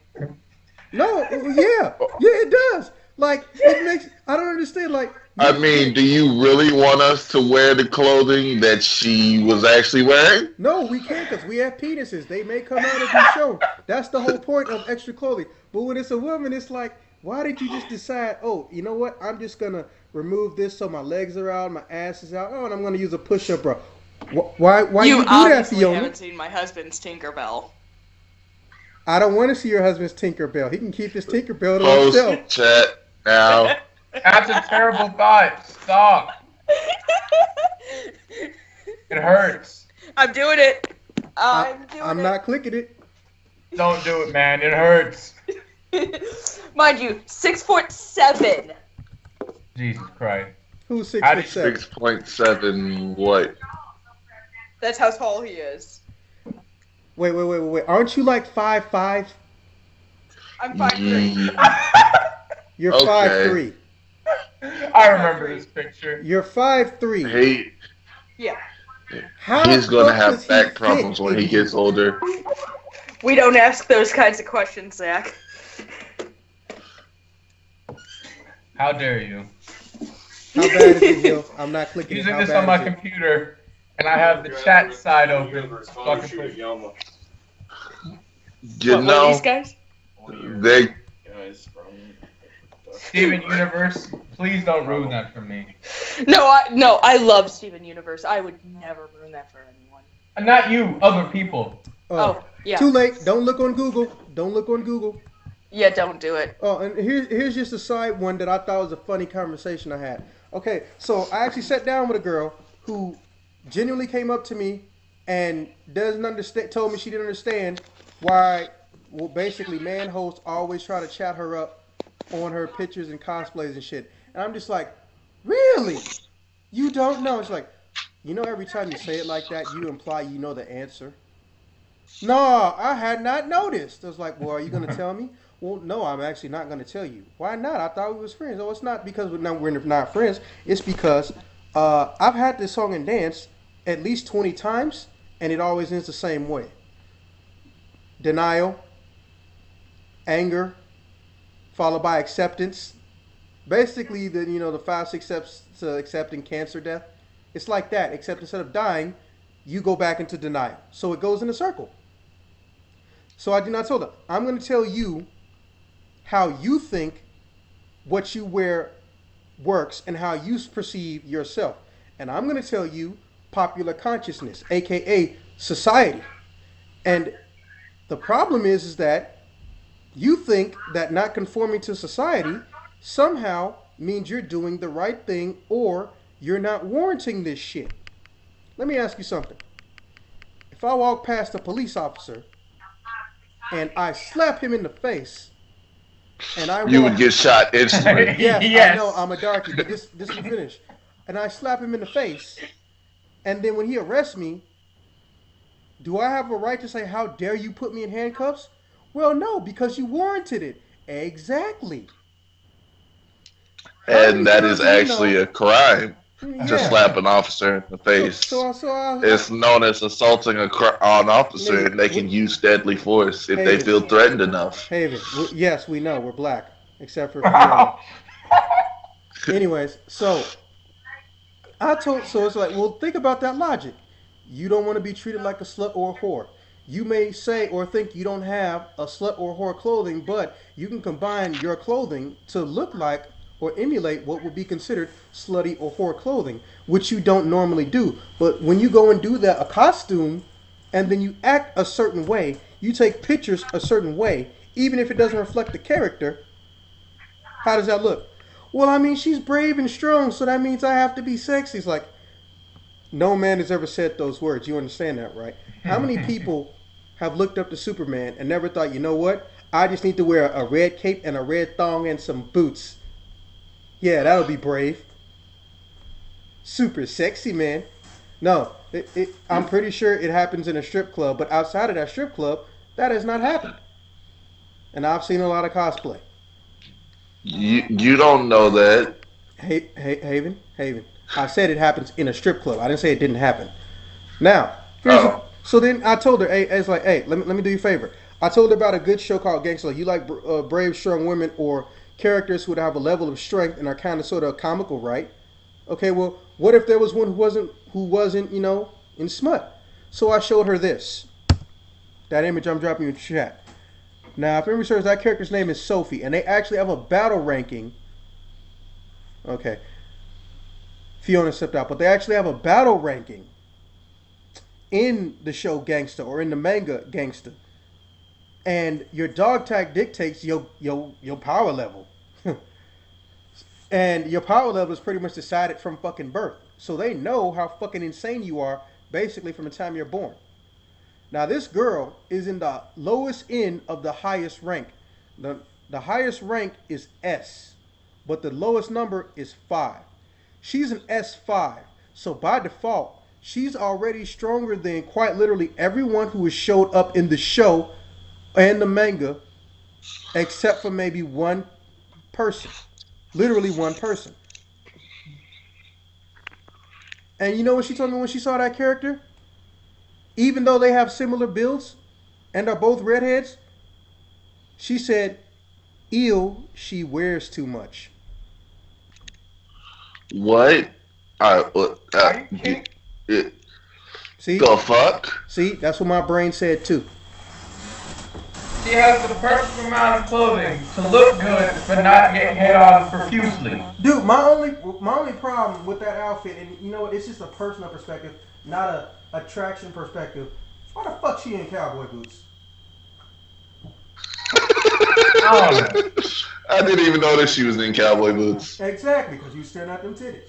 No, yeah. Yeah, it does. Like, it makes... I don't understand, like... I mean, do you really want us to wear the clothing that she was actually wearing? No, we can't, because we have penises. They may come out of the show. That's the whole point of extra clothing. But when it's a woman, it's like, why did you just decide, oh, you know what? I'm just going to... remove this so my legs are out, my ass is out. Oh, and I'm gonna use a push-up bra. Why? Why you, you do that, Fiona? You haven't seen my husband's Tinkerbell. I don't want to see your husband's Tinkerbell. He can keep his Tinkerbell to Post himself. Chat now. That's a terrible thought. Stop. It hurts. I'm doing it. I'm I, doing I'm it. I'm not clicking it. Don't do it, man. It hurts. Mind you, six foot seven. Jesus Christ. Who's six point seven? six point seven what? That's how tall he is. Wait, wait, wait, wait. Aren't you like five five? I'm five three. Mm. You're five three. Okay. I remember this picture. You're five three. Hey. Yeah. How He's going to have back problems when he gets older. We don't ask those kinds of questions, Zach. How dare you? How bad is it, Hill? I'm not clicking. Using this on my computer, and I have the chat side open. You what, know, these guys? They guys from Steven Universe. Please don't ruin that for me. No, I no, I love Steven Universe. I would never ruin that for anyone. Not you, other people. Uh, oh, yeah. Too late. Don't look on Google. Don't look on Google. Yeah, don't do it. Oh, and here's here's just a side one that I thought was a funny conversation I had. Okay, so I actually sat down with a girl who genuinely came up to me and doesn't understand. Told me she didn't understand why, well, basically, man hosts always try to chat her up on her pictures and cosplays and shit. And I'm just like, really? You don't know? It's like, you know, every time you say it like that, you imply you know the answer. No, I had not noticed. I was like, well, are you going to tell me? Well, no, I'm actually not going to tell you. Why not? I thought we was friends. Oh, it's not because we're not friends. It's because uh, I've had this song and dance at least twenty times, and it always ends the same way. Denial, anger, followed by acceptance. Basically, the you know the five, six steps to accepting cancer, death. It's like that, except instead of dying, you go back into denial. So it goes in a circle. So I did not tell them. I'm going to tell you how you think what you wear works and how you perceive yourself. And I'm going to tell you popular consciousness, A K A society. And the problem is, is that you think that not conforming to society somehow means you're doing the right thing or you're not warranting this shit. Let me ask you something. If I walk past a police officer and I slap him in the face, and I you would get shot instantly. yes, yes, I know I'm a darky, but this this will finish. And I slap him in the face, and then when he arrests me, do I have a right to say, "How dare you put me in handcuffs"? Well, no, because you warranted it. Exactly. And that is actually a crime. Yeah. Just slap an officer in the face. So, so, so I, it's known as assaulting a cr an officer, Haven, and they can we, use deadly force if Haven, they feel threatened enough. Haven, we, yes, we know. We're black. Except for... Wow. Anyways, so... I told... So it's like, well, think about that logic. You don't want to be treated like a slut or a whore. You may say or think you don't have a slut or whore clothing, but you can combine your clothing to look like or emulate what would be considered slutty or whore clothing, which you don't normally do. But when you go and do that, a costume, and then you act a certain way, you take pictures a certain way, even if it doesn't reflect the character, how does that look? Well, I mean, she's brave and strong, so that means I have to be sexy. It's like, no man has ever said those words. You understand that, right? How many people have looked up to Superman and never thought, you know what? I just need to wear a red cape and a red thong and some boots. Yeah, that'll be brave. Super sexy, man. No, it, it, I'm pretty sure it happens in a strip club, but outside of that strip club, that has not happened. And I've seen a lot of cosplay. You, you don't know that. Hey, hey, Haven, Haven. I said it happens in a strip club. I didn't say it didn't happen. Now, here's oh. a, so then I told her, hey, it's like, hey, let me, let me do you a favor. I told her about a good show called Gangsta. You like uh, brave, strong women or... characters who would have a level of strength and are kind of sort of comical, right? Okay, well, what if there was one who wasn't, who wasn't, you know, in smut? So I showed her this. That image I'm dropping in chat. Now, if memory serves, that character's name is Sophie, and they actually have a battle ranking. Okay. Fiona stepped out, but they actually have a battle ranking in the show Gangsta, or in the manga Gangsta. And your dog tag dictates your your your power level. And your power level is pretty much decided from fucking birth. So they know how fucking insane you are basically from the time you're born. Now this girl is in the lowest end of the highest rank. The the highest rank is S, but the lowest number is five. She's an S five. So by default, she's already stronger than quite literally everyone who has showed up in the show and the manga, except for maybe one person, literally one person. And you know what she told me when she saw that character? Even though they have similar builds and are both redheads, she said, "Ew, she wears too much." What? I, uh, I, it, it, see the fuck? See, that's what my brain said too. She has the perfect amount of clothing to look good but not get hit on profusely. Dude, my only my only problem with that outfit, and you know what, it's just a personal perspective, not a attraction perspective. Why the fuck she in cowboy boots? I don't know. I didn't even notice she was in cowboy boots. Exactly, because you staring at them titties.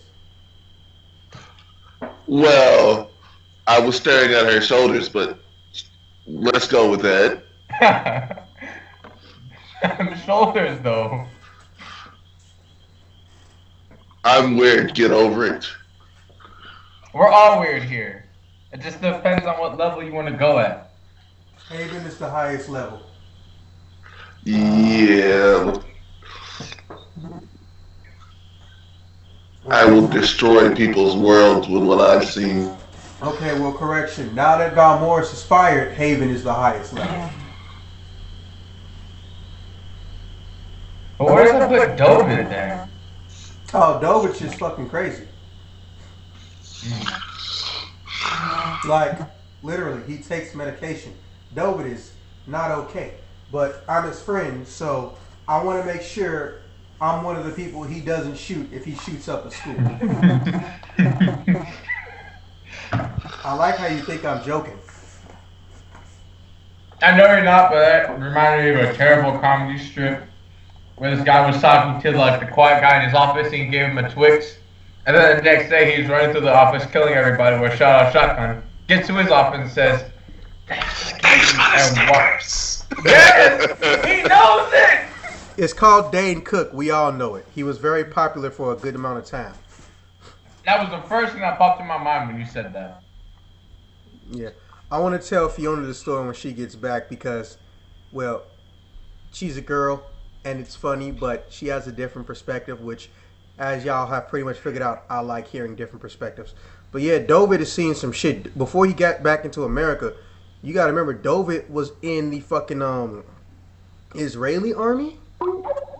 Well, I was staring at her shoulders, but let's go with that. The shoulders, though. I'm weird. Get over it. We're all weird here. It just depends on what level you want to go at. Haven is the highest level. Yeah. I will destroy people's worlds with what I've seen. Okay, well, correction. Now that Val Morris is fired, Haven is the highest level. But where did I put Dovid there? Oh, Dovid's just fucking crazy. Like, literally, he takes medication. Dovid is not okay. But I'm his friend, so I want to make sure I'm one of the people he doesn't shoot if he shoots up a school. I like how you think I'm joking. I know you're not, but that reminded me of a terrible comedy strip where this guy was talking to like the quiet guy in his office and he gave him a Twix. And then the next day he was running through the office killing everybody with a shot-off shotgun. Gets to his office and says, "Thanks, thanks for the stickers." Yes! He knows it! It's called Dane Cook. We all know it. He was very popular for a good amount of time. That was the first thing that popped in my mind when you said that. Yeah. I want to tell Fiona the story when she gets back because, well, she's a girl and it's funny, but she has a different perspective, which, as y'all have pretty much figured out, I like hearing different perspectives. But yeah, Dovid is seeing some shit. Before he got back into America, you got to remember, Dovid was in the fucking um Israeli army? Oh,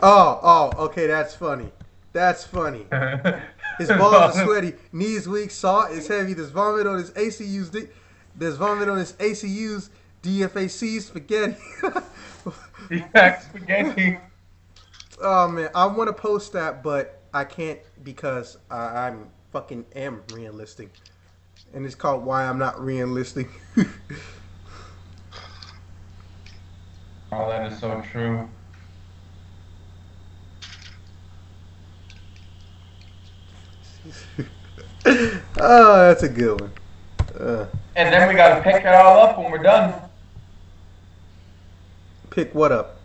oh, okay, that's funny. That's funny. His balls are sweaty, knees weak, salt is heavy. There's vomit on his A C Us. D There's vomit on his A C Us. D F A C spaghetti. Yeah, spaghetti. Oh man, I want to post that, but I can't because I, I'm fucking am re-enlisting, and it's called "Why I'm Not Re-enlisting." Oh, that is so true. Oh, that's a good one. Uh, and then we gotta pick it all up when we're done. Pick what up?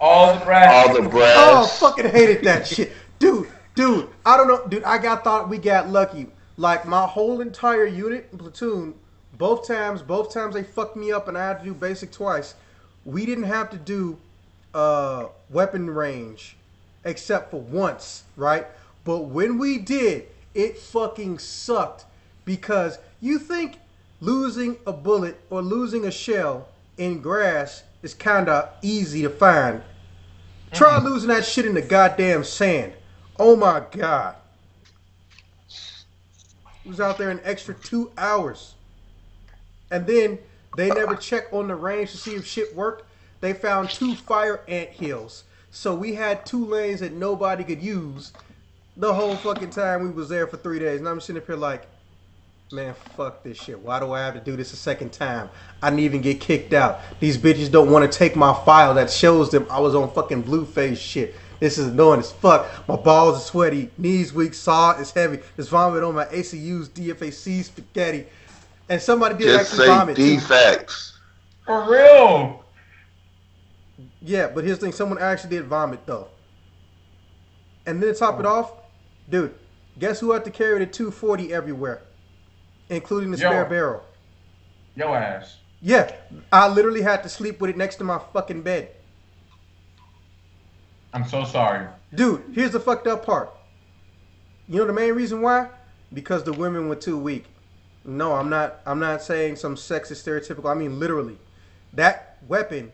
All the brass. All the brass. Oh, I fucking hated that shit, dude. Dude, I don't know, dude. I got thought we got lucky. Like my whole entire unit and platoon, both times, both times they fucked me up, and I had to do basic twice. We didn't have to do uh, weapon range, except for once, right? But when we did, it fucking sucked because you think losing a bullet or losing a shell in grass is kind of easy to find. Mm-hmm. Try losing that shit in the goddamn sand. Oh my god. It was out there an extra two hours. And then they never checked on the range to see if shit worked. They found two fire ant hills. So we had two lanes that nobody could use the whole fucking time we was there for three days. And I'm sitting up here like, man, fuck this shit. Why do I have to do this a second time? I didn't even get kicked out. These bitches don't want to take my file that shows them I was on fucking Blueface shit. This is annoying as fuck. My balls are sweaty, knees weak, saw is heavy. There's vomit on my A C Us, D F A C, spaghetti. And somebody did just actually say vomit. Defects. For real. Yeah, but here's the thing. Someone actually did vomit, though. And then to top it off, dude, guess who had to carry the two forty everywhere? Including the Yo. spare barrel. Yo ass. Yeah, I literally had to sleep with it next to my fucking bed. I'm so sorry. Dude, here's the fucked up part. You know the main reason why? Because the women were too weak. No, I'm not I'm not saying some sexist stereotypical. I mean literally. That weapon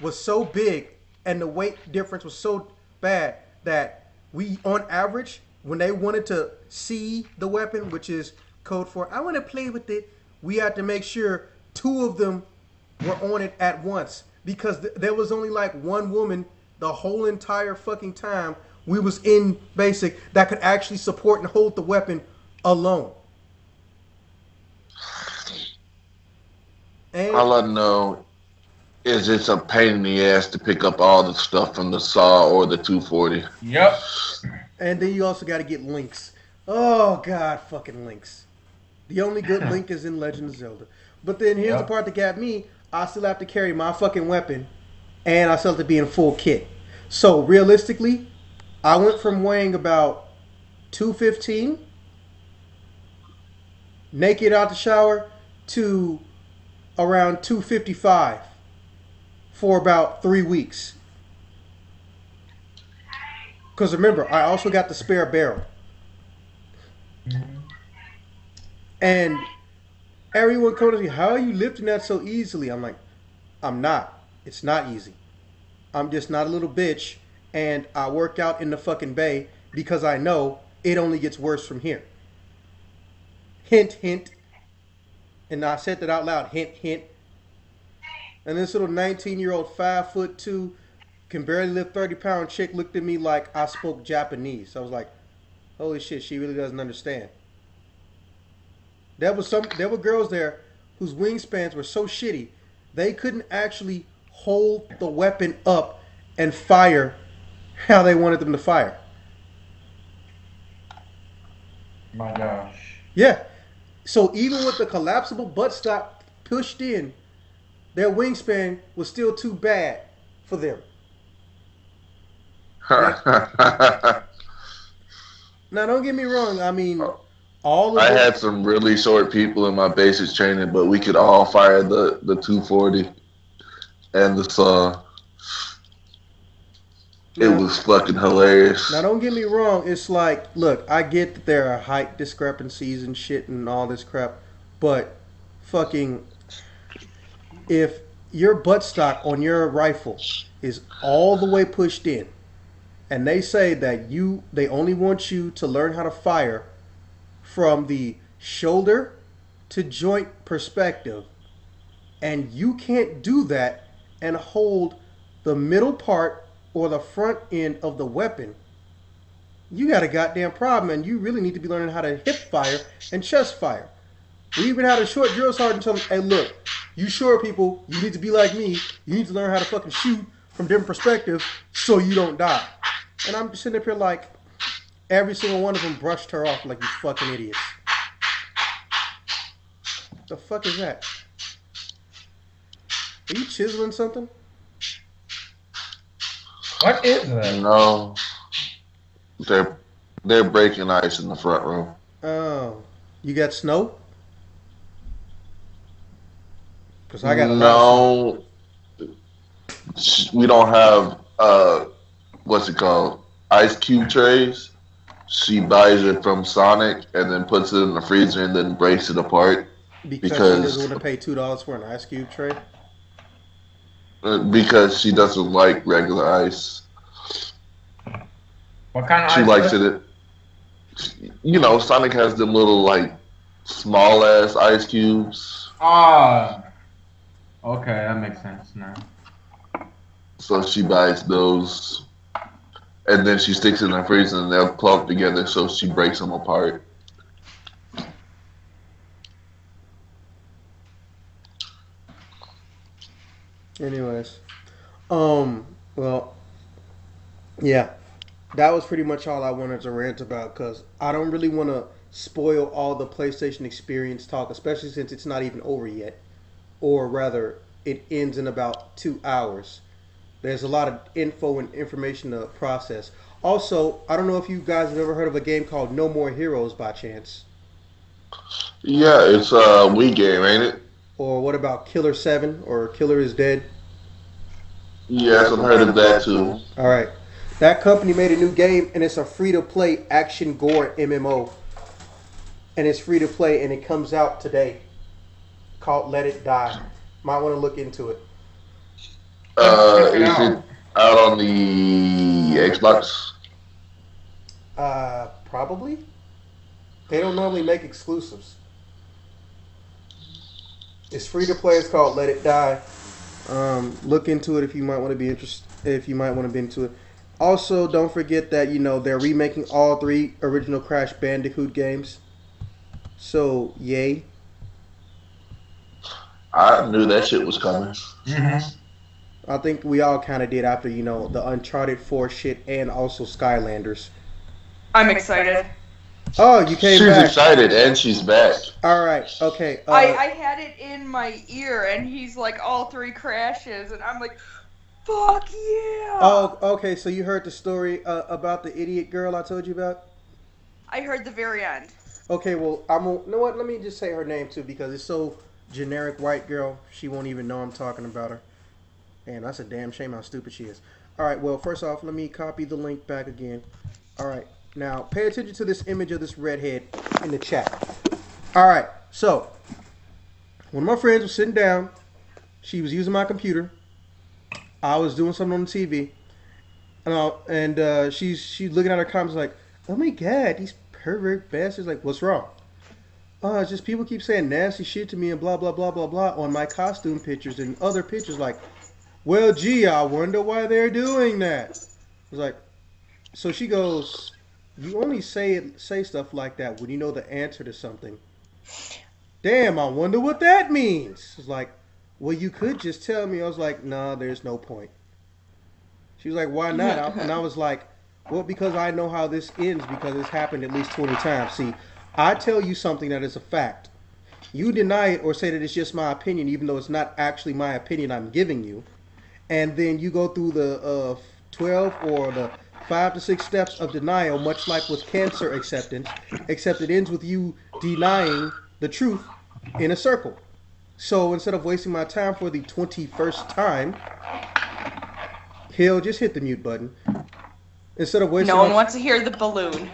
was so big and the weight difference was so bad that we on average when they wanted to see the weapon, which is code for I want to play with it, we had to make sure two of them were on it at once, because th there was only like one woman the whole entire fucking time we was in basic that could actually support and hold the weapon alone. And all I know is it's a pain in the ass to pick up all the stuff from the saw or the two forty. Yep. And then you also got to get links. Oh, God, fucking links. The only good link is in Legend of Zelda. But then here's yep. the part that got me. I still have to carry my fucking weapon, and I still have to be in full kit. So, realistically, I went from weighing about two fifteen, naked out the shower, to around two fifty-five for about three weeks. Because remember, I also got the spare barrel. Mm-hmm. And everyone comes to me, how are you lifting that so easily? I'm like, I'm not. It's not easy. I'm just not a little bitch. And I work out in the fucking bay because I know it only gets worse from here. Hint, hint. And I said that out loud. Hint, hint. And this little nineteen-year-old, five foot two, can barely lift thirty-pound chick looked at me like I spoke Japanese. I was like, holy shit, she really doesn't understand. There was some. There were girls there whose wingspans were so shitty they couldn't actually hold the weapon up and fire how they wanted them to fire. My gosh. Yeah. So even with the collapsible buttstock pushed in, their wingspan was still too bad for them. Now, now, don't get me wrong. I mean, all of I had some really short people in my basic training, but we could all fire the, the two forty and the saw. It now, was fucking hilarious. Now, don't get me wrong. It's like, look, I get that there are height discrepancies and shit and all this crap, but fucking, if your buttstock on your rifle is all the way pushed in, and they say that you, they only want you to learn how to fire from the shoulder to joint perspective, and you can't do that and hold the middle part or the front end of the weapon, you got a goddamn problem, and you really need to be learning how to hip fire and chest fire. We even had a short drill sergeant tell them, hey, look, you short people, you need to be like me. You need to learn how to fucking shoot from different perspectives so you don't die. And I'm sitting up here like, every single one of them brushed her off like, you fucking idiots. The fuck is that? Are you chiseling something? What is that? No. They're, they're breaking ice in the front room. Oh. You got snow? Because I got no. We don't have, uh, what's it called? Ice cube trays. She buys it from Sonic and then puts it in the freezer and then breaks it apart. Because, because she doesn't want to pay two dollars for an ice cube tray? Because she doesn't like regular ice. What kind of she ice? She likes it? it. You know, Sonic has them little, like, small ass ice cubes. Ah. Okay, that makes sense now. So she buys those. And then she sticks it in the freezer and they'll clump together, so she breaks them apart. Anyways. Um, well, yeah. That was pretty much all I wanted to rant about, because I don't really want to spoil all the PlayStation Experience talk, especially since it's not even over yet. Or rather, it ends in about two hours. There's a lot of info and information to process. Also, I don't know if you guys have ever heard of a game called No More Heroes by chance. Yeah, it's a Wii game, ain't it? Or what about Killer seven or Killer is Dead? Yes, I've heard of that too. All right. That company made a new game, and it's a free-to-play action gore M M O. And it's free-to-play, and it comes out today. Called Let It Die. Might want to look into it. Uh, is it out on the Xbox? Uh, probably. They don't normally make exclusives. It's free to play. It's called Let It Die. Um, look into it if you might want to be interested. If you might want to be into it. Also, don't forget that you know they're remaking all three original Crash Bandicoot games. So yay! I knew that shit was coming. Mm-hmm. I think we all kind of did after you know the Uncharted four shit and also Skylanders. I'm excited. Oh, you came she's back. She's excited, and she's back. All right, okay. Uh, I, I had it in my ear, and he's like, all three crashes, and I'm like, fuck yeah. Oh, okay, so you heard the story uh, about the idiot girl I told you about? I heard the very end. Okay, well, I'm gonna, you know what? Let me just say her name, too, because it's so generic white girl, she won't even know I'm talking about her. Man, that's a damn shame how stupid she is. All right, well, first off, let me copy the link back again. All right. Now, pay attention to this image of this redhead in the chat. All right, so one of my friends was sitting down. She was using my computer. I was doing something on the T V. And, I, and uh, she's, she's looking at her comments like, oh, my God, these pervert bastards. Like, what's wrong? Oh, it's just people keep saying nasty shit to me and blah, blah, blah, blah, blah on my costume pictures and other pictures. Like, well, gee, I wonder why they're doing that. I was like, so she goes... You only say it, say stuff like that when you know the answer to something. Damn, I wonder what that means. It's like, well, you could just tell me. I was like, nah, there's no point. She was like, why not? I, and I was like, well, because I know how this ends because it's happened at least twenty times. See, I tell you something that is a fact. You deny it or say that it's just my opinion, even though it's not actually my opinion I'm giving you. And then you go through the uh, twelve or the... Five to six steps of denial, much like with cancer acceptance, except it ends with you denying the truth in a circle. So instead of wasting my time for the twenty-first time, Hill, just hit the mute button. Instead of wasting no one my, wants to hear the balloon.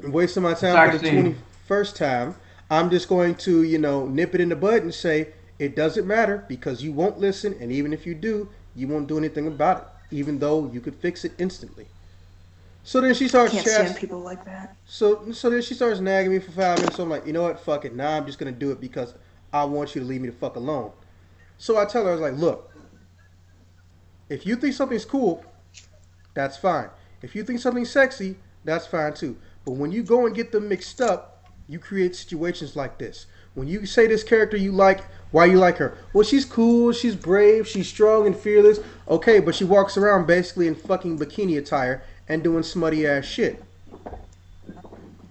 Wasting my time Sorry. for the twenty-first time, I'm just going to, you know, nip it in the bud and say it doesn't matter because you won't listen, and even if you do, you won't do anything about it. Even though you could fix it instantly. So then she starts. I can't stand people like that. So so then she starts nagging me for five minutes. So I'm like, you know what, fuck it. Now nah, I'm just gonna do it because I want you to leave me the fuck alone. So I tell her, I was like, look, if you think something's cool, that's fine. If you think something's sexy, that's fine too. But when you go and get them mixed up, you create situations like this. When you say this character you like, why you like her? Well, she's cool, she's brave, she's strong and fearless. Okay, but she walks around basically in fucking bikini attire and doing smutty-ass shit.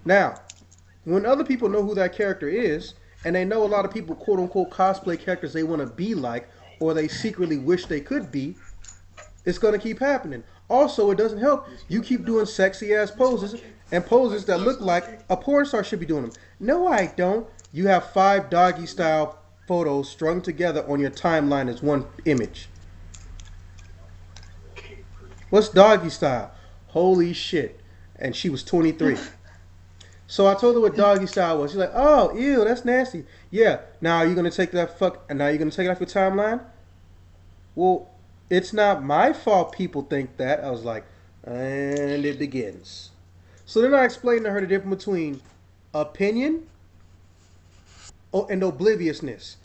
Now, when other people know who that character is, and they know a lot of people, quote-unquote, cosplay characters they want to be like, or they secretly wish they could be, it's going to keep happening. Also, it doesn't help. You keep doing sexy-ass poses and poses that look like a porn star should be doing them. No, I don't. You have five doggy-style photos strung together on your timeline as one image. What's doggy-style? Holy shit. And she was twenty-three. So I told her what doggy-style was. She's like, oh, ew, that's nasty. Yeah, now are you going to take that fuck... And now you're going to take it off your timeline? Well, it's not my fault people think that. I was like, and it begins. So then I explained to her the difference between opinion... Oh, and obliviousness.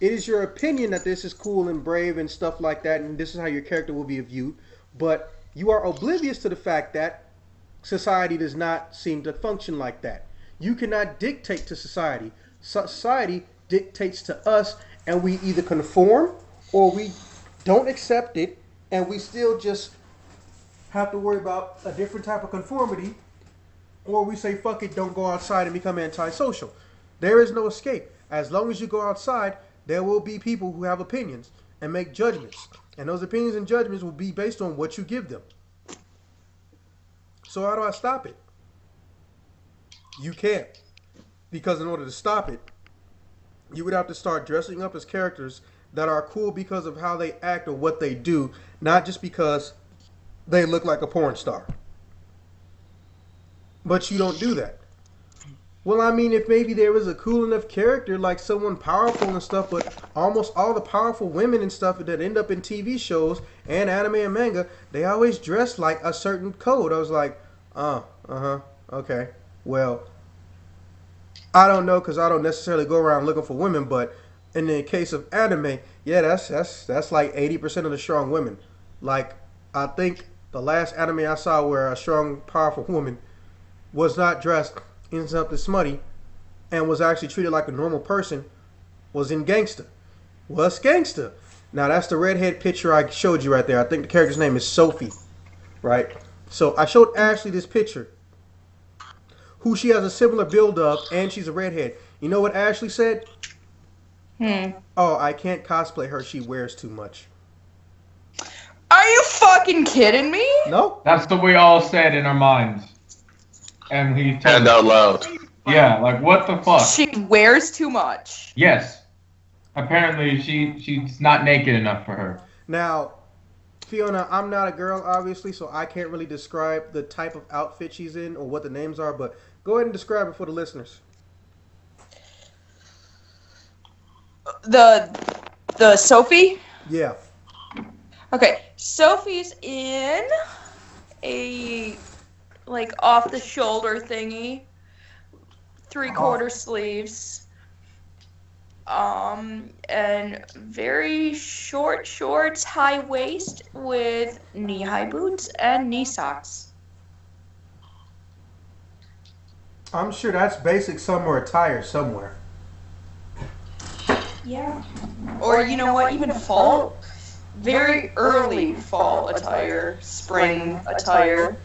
It is your opinion that this is cool and brave and stuff like that, and this is how your character will be viewed, but you are oblivious to the fact that society does not seem to function like that. You cannot dictate to society. Society dictates to us, and we either conform or we don't accept it, and we still just have to worry about a different type of conformity, or we say, fuck it, don't go outside and become antisocial. There is no escape. As long as you go outside, there will be people who have opinions and make judgments. And those opinions and judgments will be based on what you give them. So how do I stop it? You can't. Because in order to stop it, you would have to start dressing up as characters that are cool because of how they act or what they do, not just because they look like a porn star. But you don't do that. Well, I mean, if maybe there was a cool enough character, like someone powerful and stuff, but almost all the powerful women and stuff that end up in T V shows and anime and manga, they always dress like a certain code. I was like, uh, uh-huh, okay. Well, I don't know because I don't necessarily go around looking for women, but in the case of anime, yeah, that's that's that's like eighty percent of the strong women. Like, I think the last anime I saw where a strong, powerful woman was not dressed in something smutty and was actually treated like a normal person was in Gangsta. What's Gangsta? Now, that's the redhead picture I showed you right there. I think the character's name is Sophie, right? So I showed Ashley this picture, who she has a similar build of, and she's a redhead. You know what Ashley said? Hmm. Oh, I can't cosplay her. She wears too much. Are you fucking kidding me? No. That's what we all said in our minds. And he said out loud. Yeah, like, what the fuck? She wears too much. Yes. Apparently, she she's not naked enough for her. Now, Fiona, I'm not a girl, obviously, so I can't really describe the type of outfit she's in or what the names are, but go ahead and describe it for the listeners. The the Sophie? Yeah. Okay, Sophie's in a, like, off-the-shoulder thingy, three-quarter oh. sleeves, um, and very short shorts, high waist with knee-high boots and knee socks. I'm sure that's basic summer attire somewhere. Yeah. Or, or you know what, even fall? Very early fall attire, spring attire.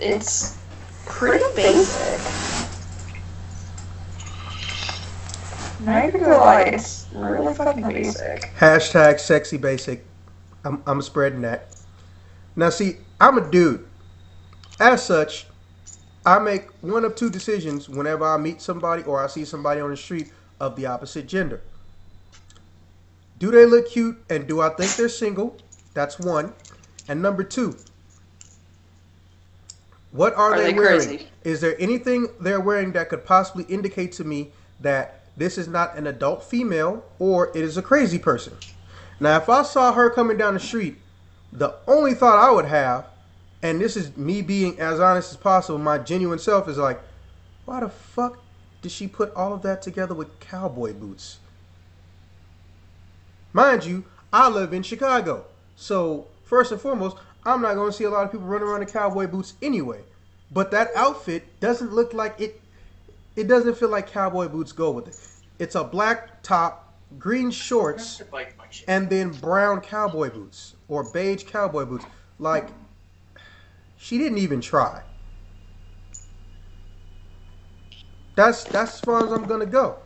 It's pretty basic. Not even gonna lie, it's really fucking basic. Hashtag sexy basic. I'm I'm spreading that. Now see, I'm a dude. As such, I make one of two decisions whenever I meet somebody or I see somebody on the street of the opposite gender. Do they look cute, and do I think they're single? That's one. And number two, what are, are they, they wearing? Crazy? Is there anything they're wearing that could possibly indicate to me that this is not an adult female or it is a crazy person? Now, if I saw her coming down the street, the only thought I would have, and this is me being as honest as possible, my genuine self is like, why the fuck did she put all of that together with cowboy boots? Mind you, I live in Chicago, so first and foremost, I'm not going to see a lot of people running around in cowboy boots anyway. But that outfit doesn't look like it, it doesn't feel like cowboy boots go with it. It's a black top, green shorts, and then brown cowboy boots, or beige cowboy boots. Like, she didn't even try. That's, that's as far as I'm going to go.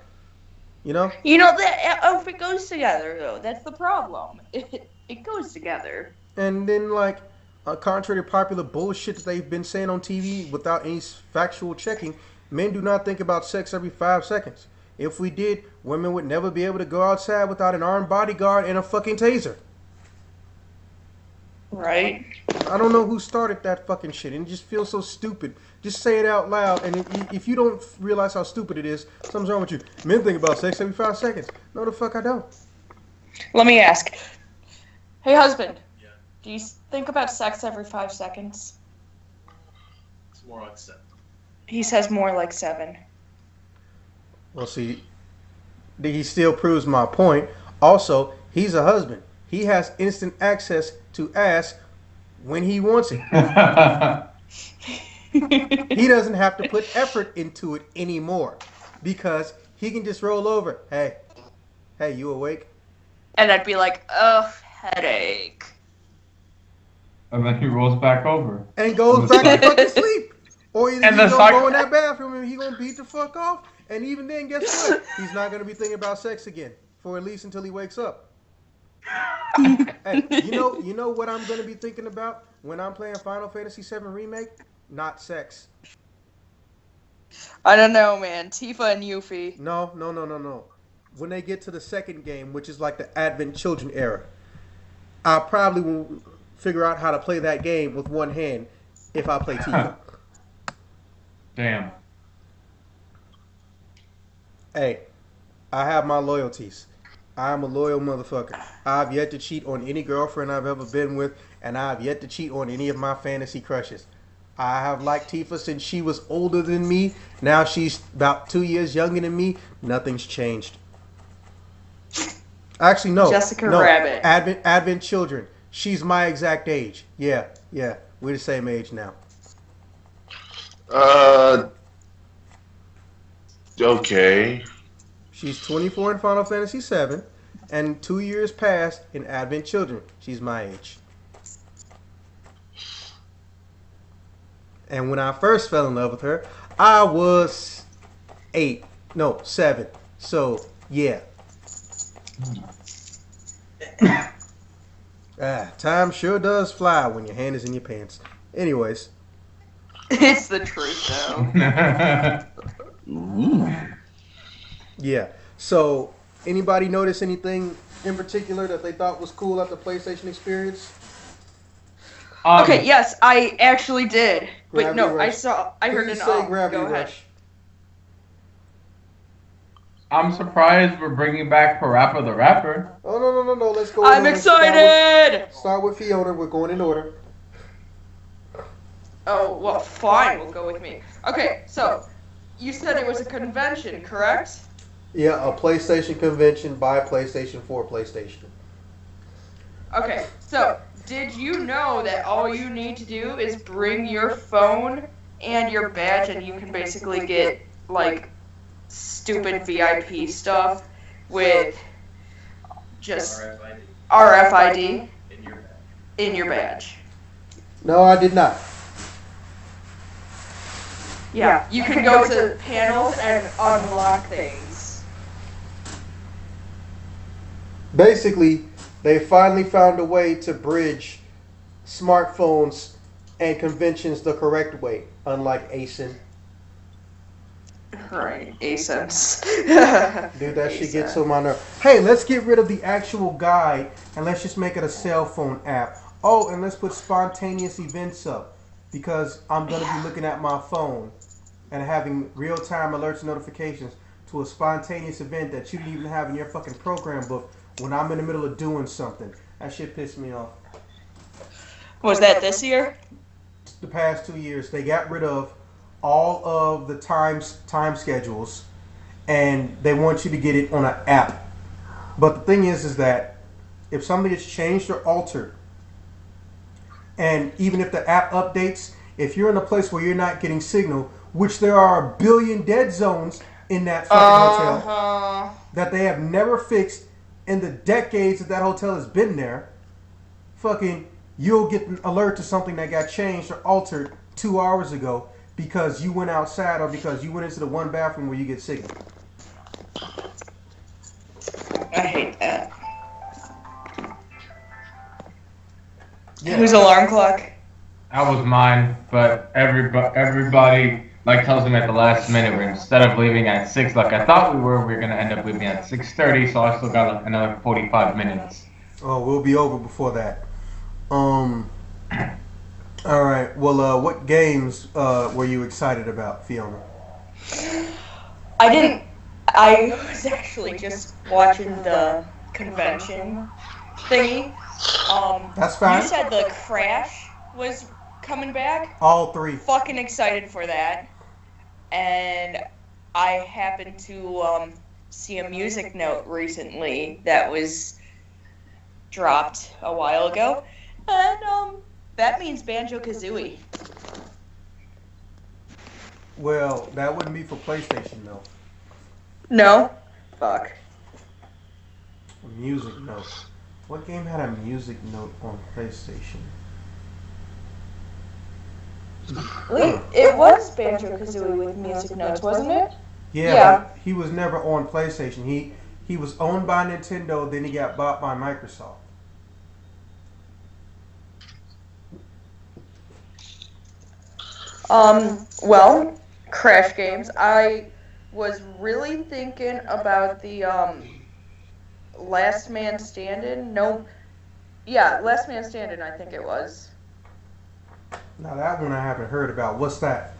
You know? You know, that outfit goes together, though. That's the problem. It, it goes together. And then, like, uh, contrary to popular bullshit that they've been saying on T V without any factual checking, men do not think about sex every five seconds. If we did, women would never be able to go outside without an armed bodyguard and a fucking taser. Right. I don't know who started that fucking shit, and it just feels so stupid. Just say it out loud, and if you don't realize how stupid it is, something's wrong with you. Men think about sex every five seconds. No, the fuck I don't. Let me ask. Hey, husband. Yeah. Do you think about sex every five seconds? It's more like seven. He says more like seven. Well, see, he still proves my point. Also, he's a husband. He has instant access to ass when he wants it. He doesn't have to put effort into it anymore because he can just roll over. Hey, hey, you awake? And I'd be like, oh, headache. And then he rolls back over. And goes back to fucking sleep. Or either he's going to go in that bathroom and he's going to beat the fuck off. And even then, guess what? He's not going to be thinking about sex again for at least until he wakes up. Hey, you know, you know what I'm gonna be thinking about when I'm playing Final Fantasy seven Remake? Not sex. I don't know, man. Tifa and Yuffie. No, no, no, no, no. When they get to the second game, which is like the Advent Children era, I probably will figure out how to play that game with one hand if I play Tifa. Damn. Hey, I have my loyalties. I'm a loyal motherfucker. I've yet to cheat on any girlfriend I've ever been with, and I've yet to cheat on any of my fantasy crushes. I have liked Tifa since she was older than me. Now she's about two years younger than me. Nothing's changed. Actually, no. Jessica no. Rabbit. Advent, Advent Children. She's my exact age. Yeah, yeah. We're the same age now. Uh. Okay. She's twenty-four in Final Fantasy seven, and two years passed in Advent Children. She's my age. And when I first fell in love with her, I was eight. No, seven. So, yeah. Ah, time sure does fly when your hand is in your pants. Anyways. It's the truth, though. Ooh. Yeah. So, anybody notice anything in particular that they thought was cool at the PlayStation Experience? Um, okay, yes, I actually did. But no, rush. I saw, I heard it all. Go ahead. Rush. I'm surprised we're bringing back Parappa the Rapper. Oh, no, no, no, no, let's go. I'm excited! Start with, start with Fiona, we're going in order. Oh, well, fine, we'll go with me. Okay, so, you said it was a convention, correct? Yeah, a PlayStation convention by PlayStation for PlayStation. Okay, so, did you know that all you need to do is bring your phone and your badge and you can basically get, like, stupid V I P stuff with just R F I D in your badge. In your badge. No, I did not. Yeah, you can go to panels and unlock things. Basically, they finally found a way to bridge smartphones and conventions the correct way, unlike A S I N. Right, A S I Ns. Dude, that shit gets on my nerve. Hey, let's get rid of the actual guide and let's just make it a cell phone app. Oh, and let's put spontaneous events up because I'm going to yeah. be looking at my phone and having real-time alerts and notifications to a spontaneous event that you didn't even have in your fucking program book when I'm in the middle of doing something. That shit pissed me off. Was that this year? The past two years. They got rid of all of the times time schedules, and they want you to get it on an app. But the thing is, is that if something is changed or altered, and even if the app updates, if you're in a place where you're not getting signal, which there are a billion dead zones in that fucking uh-huh. hotel that they have never fixed in the decades that that hotel has been there, fucking you'll get an alert to something that got changed or altered two hours ago. Because you went outside or because you went into the one bathroom where you get signal. I hate that. Yeah. Whose alarm clock? That was mine, but everybody, everybody like tells them at the last minute. Where instead of leaving at six, like I thought we were, we we're gonna end up leaving at six thirty. So I still got like, another forty-five minutes. Oh, we'll be over before that. Um. All right. Well, uh, what games uh, were you excited about, Fiona? I didn't. I was actually just watching the convention thingy. Um, That's fine. You said the Crash was coming back. All three. Fucking excited for that. And I happened to um, see a music note recently that was dropped a while ago, and um. That means Banjo-Kazooie. Well, that wouldn't be for PlayStation, though. No? Fuck. Music notes. What game had a music note on PlayStation? Wait, it was Banjo-Kazooie with music notes, wasn't it? Yeah, yeah. But he was never on PlayStation. He, he was owned by Nintendo, then he got bought by Microsoft. Um, well, Crash games. I was really thinking about the, um, Last Man Standing. No, yeah, Last Man Standing, I think it was. Now, that one I haven't heard about. What's that?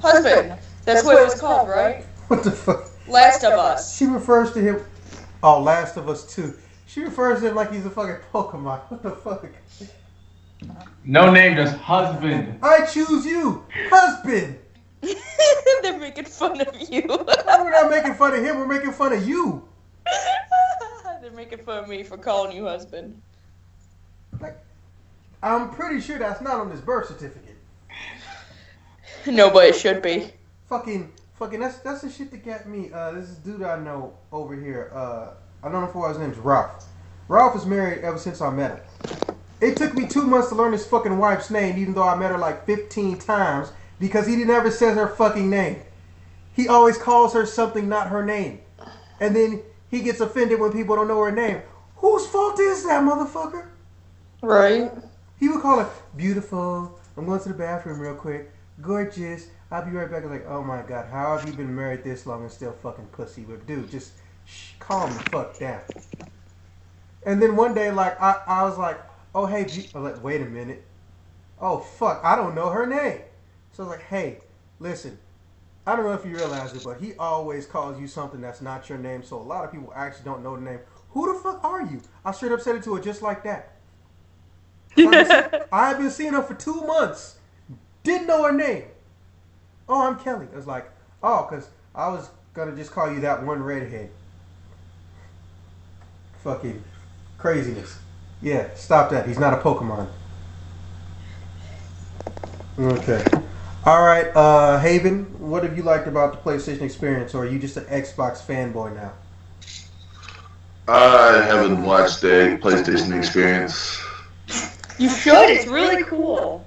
Husband. That's, That's what, what it was called, right? What the fuck? Last of Us. She refers to him... Oh, Last of Us two. She refers to him like he's a fucking Pokemon. What the fuck? No name, just husband. I choose you, husband. They're making fun of you. We're not making fun of him. We're making fun of you. They're making fun of me for calling you husband. Like, I'm pretty sure that's not on this birth certificate. No, but it should be. Fucking, fucking, that's that's the shit that got me. Uh, this is dude I know over here. Uh, I don't know if his name's Ralph. Ralph is married ever since I met him. It took me two months to learn his fucking wife's name, even though I met her like fifteen times, because he never says her fucking name. He always calls her something not her name. And then he gets offended when people don't know her name. Whose fault is that, motherfucker? Right. He would call her, beautiful, I'm going to the bathroom real quick, gorgeous, I'll be right back. I'm like, oh my God, how have you been married this long and still fucking pussy whipped? Dude, just shh, calm the fuck down. And then one day, like, I, I was like, oh, hey, like, wait a minute. Oh, fuck, I don't know her name. So I was like, hey, listen, I don't know if you realize it, but he always calls you something that's not your name, so a lot of people actually don't know the name. Who the fuck are you? I straight up said it to her just like that. I've been seeing her for two months. Didn't know her name. Oh, I'm Kelly. I was like, oh, because I was going to just call you that one redhead. Fucking craziness. Yeah, stop that. He's not a Pokemon. Okay. All right, uh, Haven, what have you liked about the PlayStation Experience, or are you just an Xbox fanboy now? I haven't watched the PlayStation Experience. You should. It's really cool.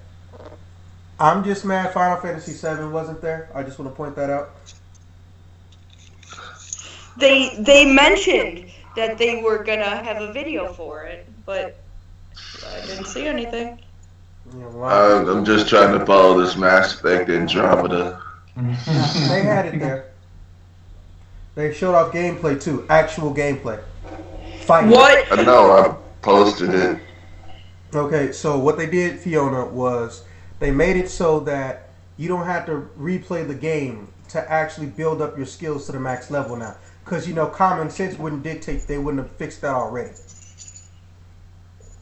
I'm just mad Final Fantasy seven wasn't there. I just want to point that out. They they mentioned that they were going to have a video for it, but I didn't see anything. Uh, I'm just trying to follow this Mass Effect Andromeda. They had it there. They showed off gameplay, too. Actual gameplay. Fighting. What? I know. I posted it. Okay, so what they did, Fiona, was they made it so that you don't have to replay the game to actually build up your skills to the max level now. Because, you know, common sense wouldn't dictate, they wouldn't have fixed that already.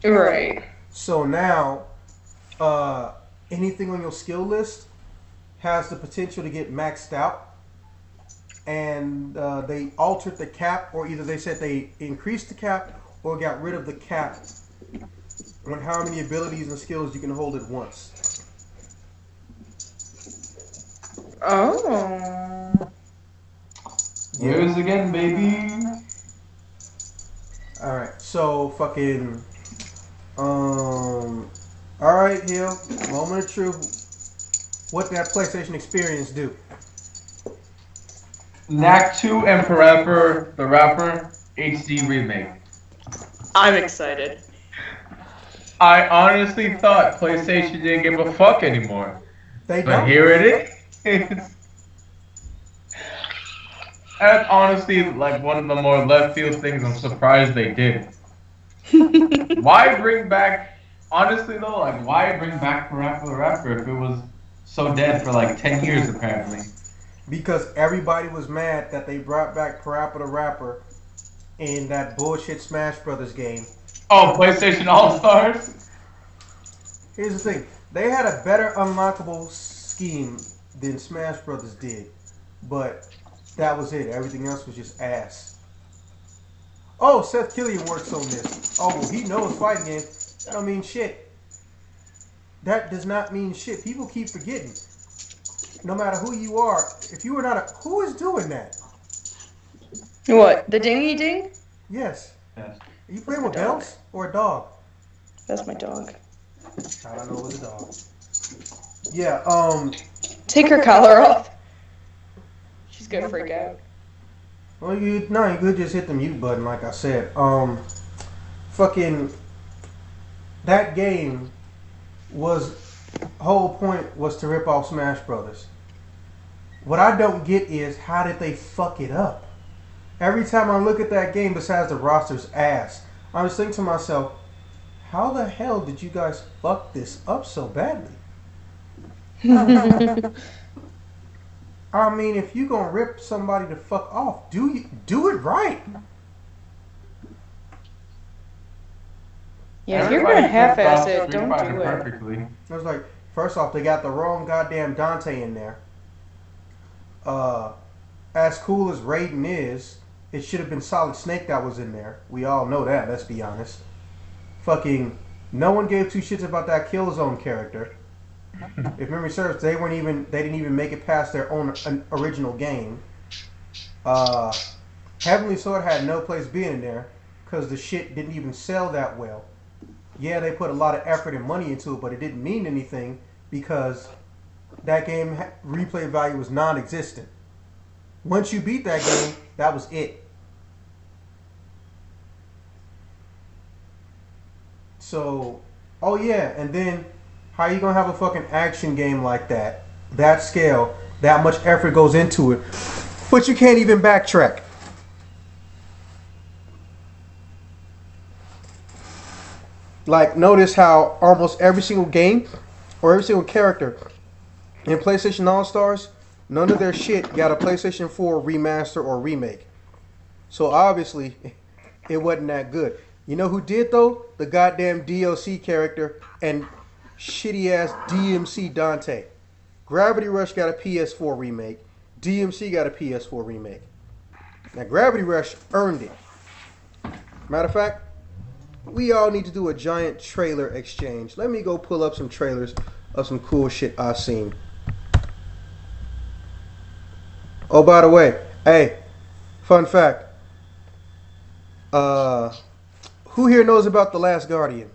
Right. So now, uh, anything on your skill list has the potential to get maxed out. And uh, they altered the cap, or either they said they increased the cap or got rid of the cap on how many abilities and skills you can hold at once. Oh. Yours again, baby. Alright, so fucking... Um... Alright, Hill. Moment of truth. What did that PlayStation Experience do? Knack two and Parapper the Rapper H D remake. I'm excited. I honestly thought PlayStation didn't give a fuck anymore. They don't. But here it is. That's honestly like one of the more left field things. I'm surprised they did. Why bring back, honestly though, like why bring back Parappa the Rapper if it was so dead for like ten years apparently? Because everybody was mad that they brought back Parappa the Rapper in that bullshit Smash Brothers game. Oh, PlayStation All-Stars? Here's the thing. They had a better unlockable scheme than Smash Brothers did. But that was it. Everything else was just ass. Oh, Seth Killian works on this. Oh, well, he knows fighting games. That don't mean shit. That does not mean shit. People keep forgetting. No matter who you are, if you are not a... Who is doing that? What? The dingy ding? Yes. Yes. Are you playing with bells or a dog? That's my dog. I don't know what a dog. Yeah, um... Take her collar off. She's gonna freak out. Well, you... No, you could just hit the mute button, like I said. Um... Fucking... That game was... Whole point was to rip off Smash Brothers. What I don't get is, how did they fuck it up? Every time I look at that game, besides the roster's ass, I was thinking to myself, how the hell did you guys fuck this up so badly? I mean, if you gonna rip somebody to fuck off, do you do it right? Yeah, you're gonna half-ass it. Don't do it. Perfectly. I was like, first off, they got the wrong goddamn Dante in there. Uh, as cool as Raiden is, It should have been Solid Snake that was in there. We all know that, let's be honest. Fucking, no one gave two shits about that Killzone character. If memory serves, they weren't even, they didn't even make it past their own original game. Uh, Heavenly Sword had no place being in there, because the shit didn't even sell that well. Yeah, they put a lot of effort and money into it, but it didn't mean anything, because that game replay value was non-existent. Once you beat that game, that was it. So, oh yeah, and then how are you gonna have a fucking action game like that, that scale, that much effort goes into it, but you can't even backtrack? Like, notice how almost every single game or every single character in PlayStation All-Stars, none of their shit got a PlayStation four remaster or remake. So obviously, it wasn't that good. You know who did, though? The goddamn D L C character and shitty-ass D M C Dante. Gravity Rush got a P S four remake. D M C got a P S four remake. Now, Gravity Rush earned it. Matter of fact, we all need to do a giant trailer exchange. Let me go pull up some trailers of some cool shit I've seen. Oh, by the way, hey, fun fact. Uh, who here knows about The Last Guardian?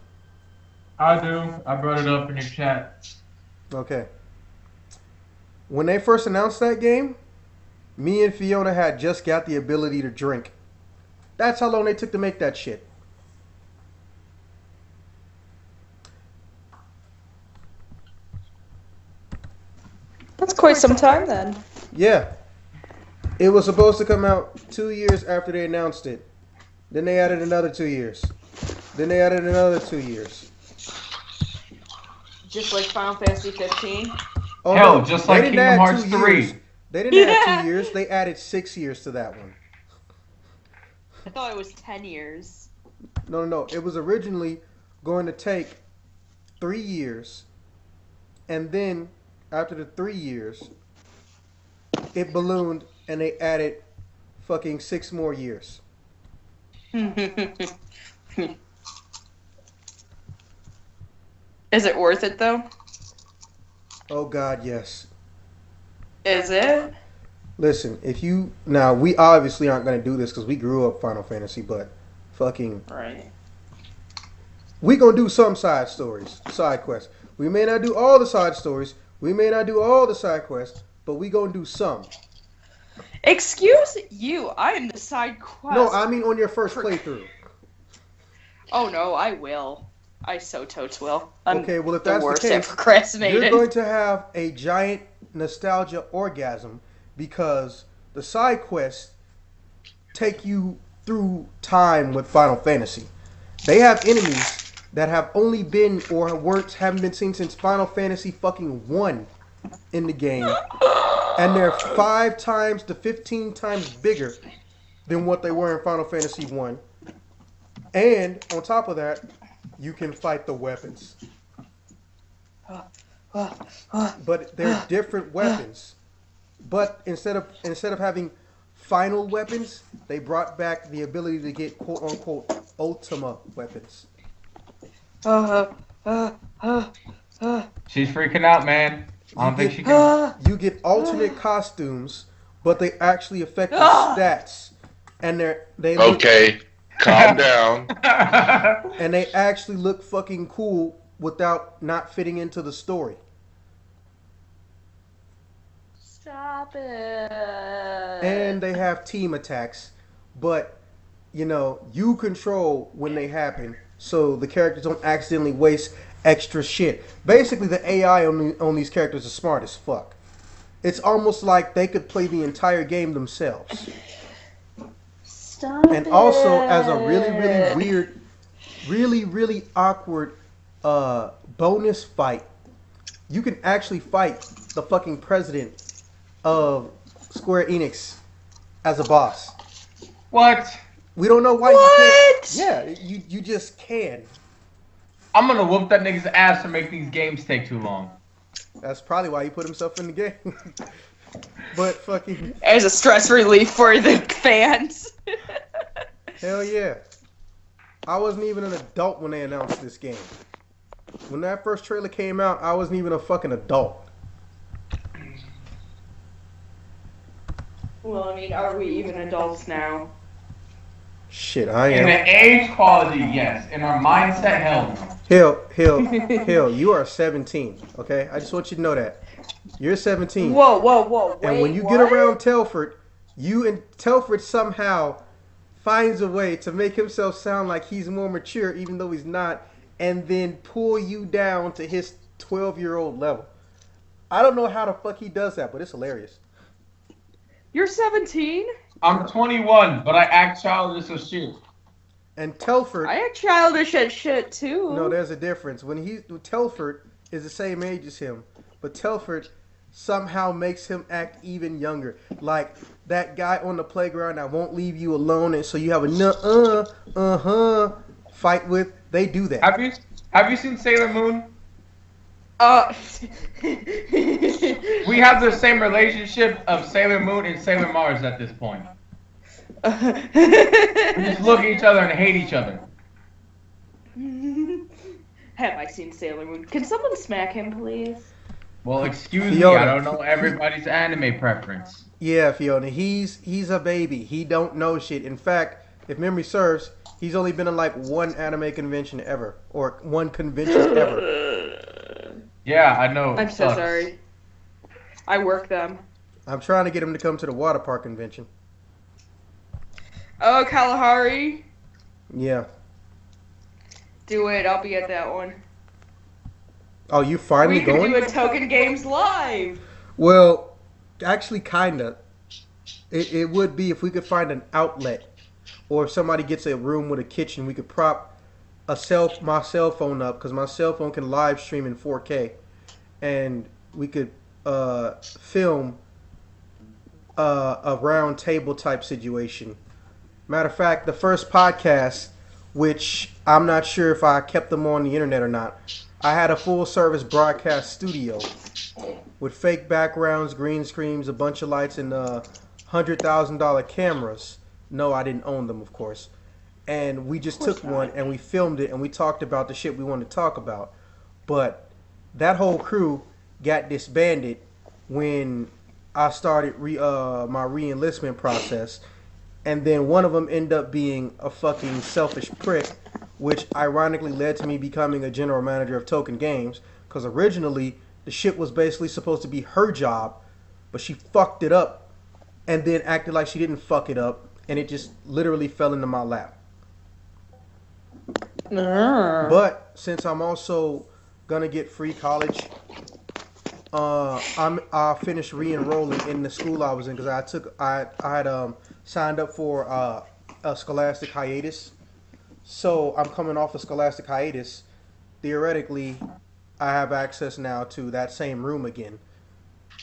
I do. I brought it up in your chat. Okay. When they first announced that game, me and Fiona had just got the ability to drink. That's how long they took to make that shit. That's quite some time then. Yeah. It was supposed to come out two years after they announced it. Then they added another two years. Then they added another two years. Just like Final Fantasy fifteen? Oh, hell, no. Just like Kingdom Hearts three. Years. They didn't yeah. add two years. They added six years to that one. I thought it was ten years. No, no, no. It was originally going to take three years. And then, after the three years... it ballooned, and they added fucking six more years. Is it worth it, though? Oh, God, yes. Is it? Listen, if you... Now, we obviously aren't going to do this because we grew up Final Fantasy, but fucking... Right. We're going to do some side stories, side quests. We may not do all the side stories. We may not do all the side quests. But we gonna do some. Excuse you, I am the side quest. No, I mean on your first for... playthrough. Oh no, I will. I so totes will. I'm okay, well if the that's worst the case, procrastinated. You're going to have a giant nostalgia orgasm because the side quests take you through time with Final Fantasy. They have enemies that have only been or weren't haven't been seen since Final Fantasy fucking one. In the game, and they're five times to fifteen times bigger than what they were in Final Fantasy One. And on top of that, you can fight the weapons, but they're different weapons. But instead of instead of having final weapons, they brought back the ability to get quote unquote Ultima weapons. Uh, uh, uh, uh. She's freaking out, man. You, I don't get, think she can. Uh, you get alternate uh, costumes, but they actually affect your uh, stats, and they're they. Look, okay, calm down. And they actually look fucking cool without not fitting into the story. Stop it. And they have team attacks, but you know you control when they happen, so the characters don't accidentally waste extra shit. Basically, the A I on, the, on these characters is smart as fuck. It's almost like they could play the entire game themselves. Stop and it. Also, as a really, really weird, really, really awkward uh, bonus fight, you can actually fight the fucking president of Square Enix as a boss. What? We don't know why what? you can't. Yeah, you, you just can. I'm gonna whoop that nigga's ass and make these games take too long. That's probably why he put himself in the game. But fucking... There's a stress relief for the fans. Hell yeah. I wasn't even an adult when they announced this game. When that first trailer came out, I wasn't even a fucking adult. Well, I mean, are we even adults now? Shit, I am. In the age quality, yes. In our mindset, hell no. Hill, Hill, Hill, you are seventeen, okay? I just want you to know that. You're seventeen. Whoa, whoa, whoa. Wait, and when you what? get around Telford, you and Telford somehow finds a way to make himself sound like he's more mature, even though he's not, and then pull you down to his twelve-year-old level. I don't know how the fuck he does that, but it's hilarious. You're seventeen? I'm twenty-one, but I act childish as shit. And Telford... I act childish as shit, too. No, there's a difference. When he... Telford is the same age as him, but Telford somehow makes him act even younger. Like, that guy on the playground that won't leave you alone, and so you have a nuh-uh, uh-huh fight with. They do that. Have you, have you seen Sailor Moon? Uh, we have the same relationship of Sailor Moon and Sailor Mars at this point. We just look at each other and hate each other. Have I seen Sailor Moon? Can someone smack him, please? Well, excuse Fiona, me, I don't know everybody's anime preference. Yeah, Fiona, he's he's a baby. He don't know shit. In fact, if memory serves, he's only been in like one anime convention ever, or one convention ever. Yeah, I know. I'm so sorry. I work them. I'm trying to get him to come to the water park convention. Oh, Kalahari? Yeah. Do it. I'll be at that one. Oh, you finally going? We can do a Token Games live. Well, actually, kinda. It it would be if we could find an outlet, or if somebody gets a room with a kitchen, we could prop a cell, my cell phone up, because my cell phone can live stream in four K, and we could uh, film uh, a round table type situation. Matter of fact, the first podcast, which I'm not sure if I kept them on the internet or not, I had a full service broadcast studio with fake backgrounds, green screens, a bunch of lights, and uh, one hundred thousand dollar cameras. No, I didn't own them, of course. And we just took one and we filmed it and we talked about the shit we wanted to talk about. But that whole crew got disbanded when I started re, uh, my re-enlistment process. And then one of them ended up being a fucking selfish prick, which ironically led to me becoming a general manager of Token Games. Because originally the shit was basically supposed to be her job, but she fucked it up and then acted like she didn't fuck it up. And it just literally fell into my lap. But since I'm also gonna get free college, uh, I'm I finished re-enrolling in the school I was in because I took I I had um signed up for uh, a scholastic hiatus, so I'm coming off a scholastic hiatus. Theoretically, I have access now to that same room again,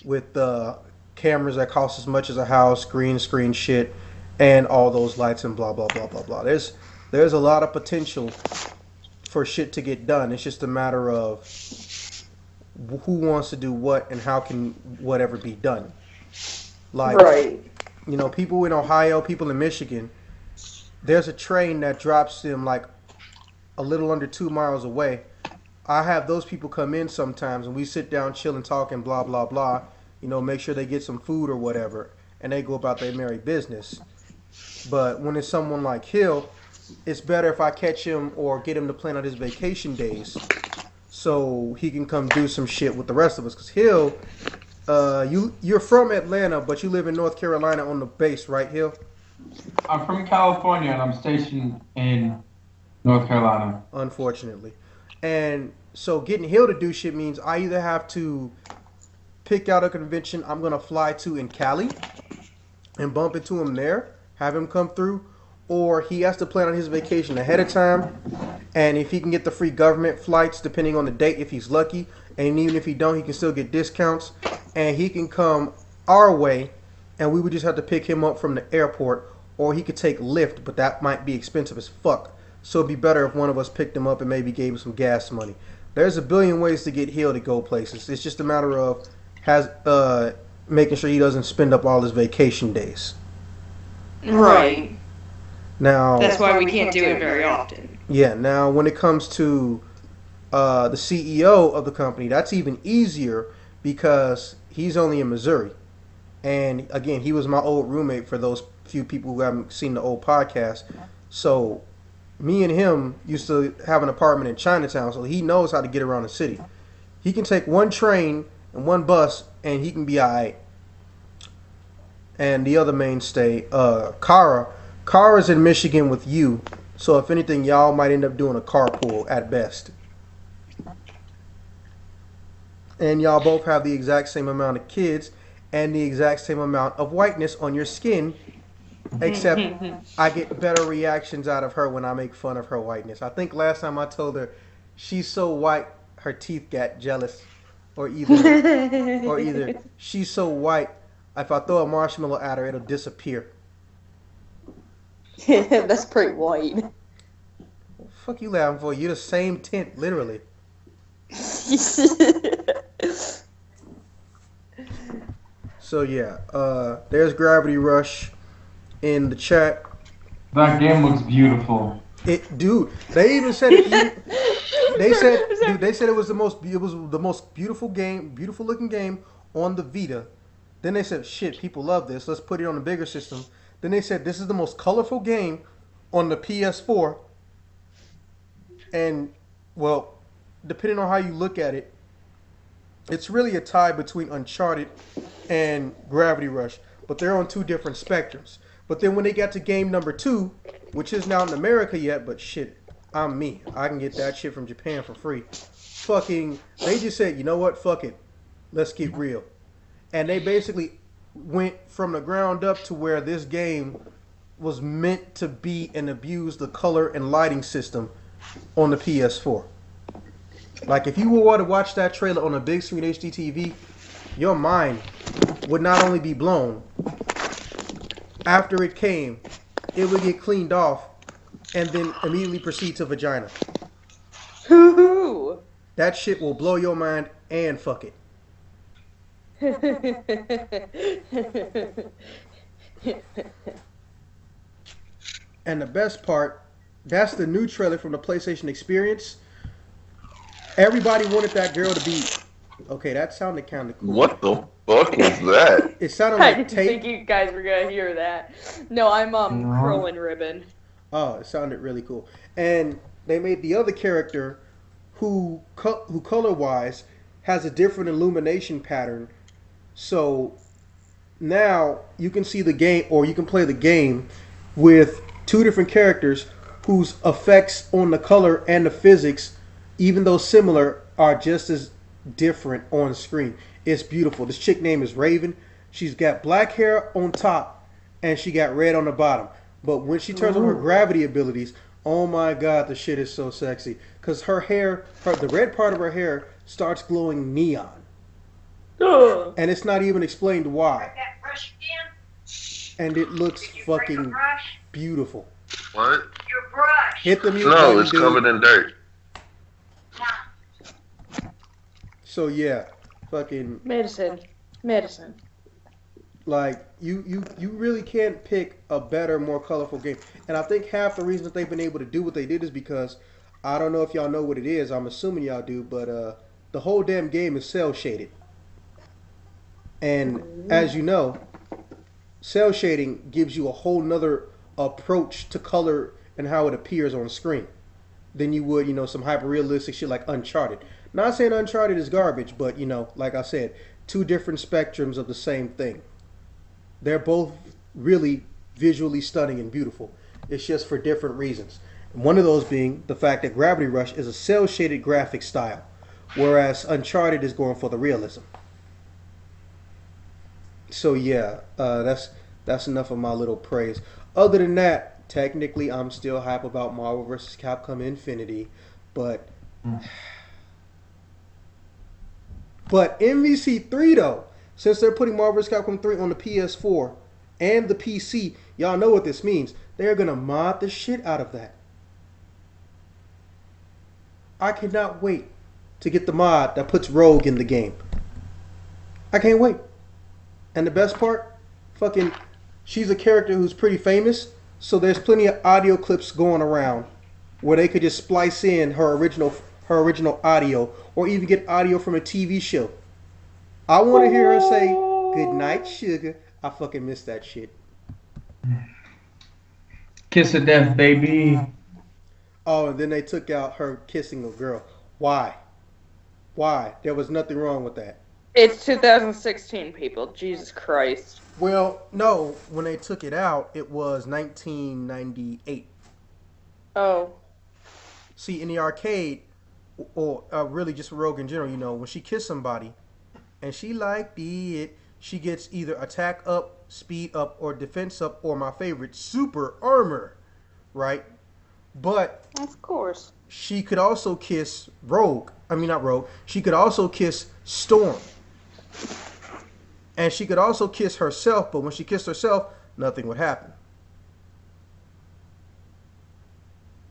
with the uh, cameras that cost as much as a house, green screen shit, and all those lights and blah blah blah blah blah. There's There's a lot of potential for shit to get done. It's just a matter of who wants to do what and how can whatever be done. Like, right. You know, people in Ohio, people in Michigan, there's a train that drops them like a little under two miles away. I have those people come in sometimes and we sit down, chill and talk and blah, blah, blah. You know, make sure they get some food or whatever and they go about their merry business. But when it's someone like Hill... It's better if I catch him or get him to plan out his vacation days so he can come do some shit with the rest of us. Because Hill, uh, you, you're from Atlanta, but you live in North Carolina on the base, right, Hill? I'm from California, and I'm stationed in North Carolina. Unfortunately. And so getting Hill to do shit means I either have to pick out a convention I'm going to fly to in Cali and bump into him there, have him come through, or he has to plan on his vacation ahead of time, and if he can get the free government flights, depending on the date, if he's lucky, and even if he don't, he can still get discounts, and he can come our way, and we would just have to pick him up from the airport, or he could take Lyft, but that might be expensive as fuck, so it'd be better if one of us picked him up and maybe gave him some gas money. There's a billion ways to get Hill to go places. It's just a matter of has uh, making sure he doesn't spend up all his vacation days. Right. Now that's why we can't do it very often. Yeah. Now, when it comes to uh, the C E O of the company, that's even easier because he's only in Missouri. And again, he was my old roommate. For those few people who haven't seen the old podcast, so me and him used to have an apartment in Chinatown, so he knows how to get around the city. He can take one train and one bus, and he can be all right. And the other mainstay, uh, Kara. Kara's in Michigan with you, so if anything, y'all might end up doing a carpool at best. And y'all both have the exact same amount of kids and the exact same amount of whiteness on your skin, except I get better reactions out of her when I make fun of her whiteness. I think last time I told her she's so white her teeth got jealous, or either, or either she's so white if I throw a marshmallow at her, it'll disappear. Yeah, that's pretty white. What the fuck you laughing for? You're the same tint, literally. So yeah, uh, there's Gravity Rush in the chat. That game looks beautiful. It, dude. They even said it. They said, dude, they said it was the most. It was the most beautiful game, beautiful looking game on the Vita. Then they said, shit, people love this. Let's put it on a bigger system. Then they said, this is the most colorful game on the P S four. And, well, depending on how you look at it, it's really a tie between Uncharted and Gravity Rush. But they're on two different spectrums. But then when they got to game number two, which is not in America yet, but shit, I'm me. I can get that shit from Japan for free. Fucking, they just said, you know what, fuck it. Let's keep real. And they basically went from the ground up to where this game was meant to be and abuse the color and lighting system on the P S four. Like, if you were to watch that trailer on a big screen H D T V, your mind would not only be blown, after it came, it would get cleaned off and then immediately proceed to vagina. Hoo-hoo. That shit will blow your mind and fuck it. And the best part, that's the new trailer from the PlayStation Experience. Everybody wanted that girl to be... Okay, that sounded kind of cool. What the fuck was that? It sounded like I didn't tape. Think you guys were going to hear that. No, I'm um, no. Curling ribbon. Oh, it sounded really cool. And they made the other character who, who color-wise has a different illumination pattern. So now you can see the game, or you can play the game with two different characters whose effects on the color and the physics, even though similar, are just as different on screen. It's beautiful. This chick name is Raven. She's got black hair on top and she got red on the bottom. But when she turns Ooh. on her gravity abilities, oh my God, the shit is so sexy. Because her hair, her, the red part of her hair starts glowing neon. Ugh. And it's not even explained why. And it looks fucking beautiful. What? Your brush. Hit the music. No, it's covered in dirt. So yeah, fucking medicine, medicine. Like you, you, you really can't pick a better, more colorful game. And I think half the reason that they've been able to do what they did is because, I don't know if y'all know what it is. I'm assuming y'all do, but uh, the whole damn game is cell shaded. And as you know, cell shading gives you a whole nother approach to color and how it appears on screen than you would, you know, some hyper realistic shit like Uncharted. Not saying Uncharted is garbage, but, you know, like I said, two different spectrums of the same thing. They're both really visually stunning and beautiful. It's just for different reasons. One of those being the fact that Gravity Rush is a cell shaded graphic style, whereas Uncharted is going for the realism. So yeah, uh, that's that's enough of my little praise. Other than that, technically I'm still hype about Marvel versus. Capcom Infinity, but mm. but M V C three though, since they're putting Marvel versus. Capcom three on the P S four and the P C, y'all know what this means. They're gonna mod the shit out of that. I cannot wait to get the mod that puts Rogue in the game. I can't wait. And the best part, fucking, she's a character who's pretty famous, So there's plenty of audio clips going around where they could just splice in her original her original audio, or even get audio from a T V show. I want to hear her say, "Good night, sugar." I fucking miss that shit. Kiss of death, baby. Oh, and then they took out her kissing a girl. Why? Why? There was nothing wrong with that. It's two thousand sixteen, people. Jesus Christ. Well, no. When they took it out, it was nineteen ninety-eight. Oh. See, in the arcade, or uh, really just Rogue in general, you know, when she kissed somebody, and she liked it, she gets either attack up, speed up, or defense up, or my favorite, super armor, right? But of course, she could also kiss Rogue. I mean, not Rogue. She could also kiss Storm. And she could also kiss herself, but when she kissed herself, nothing would happen.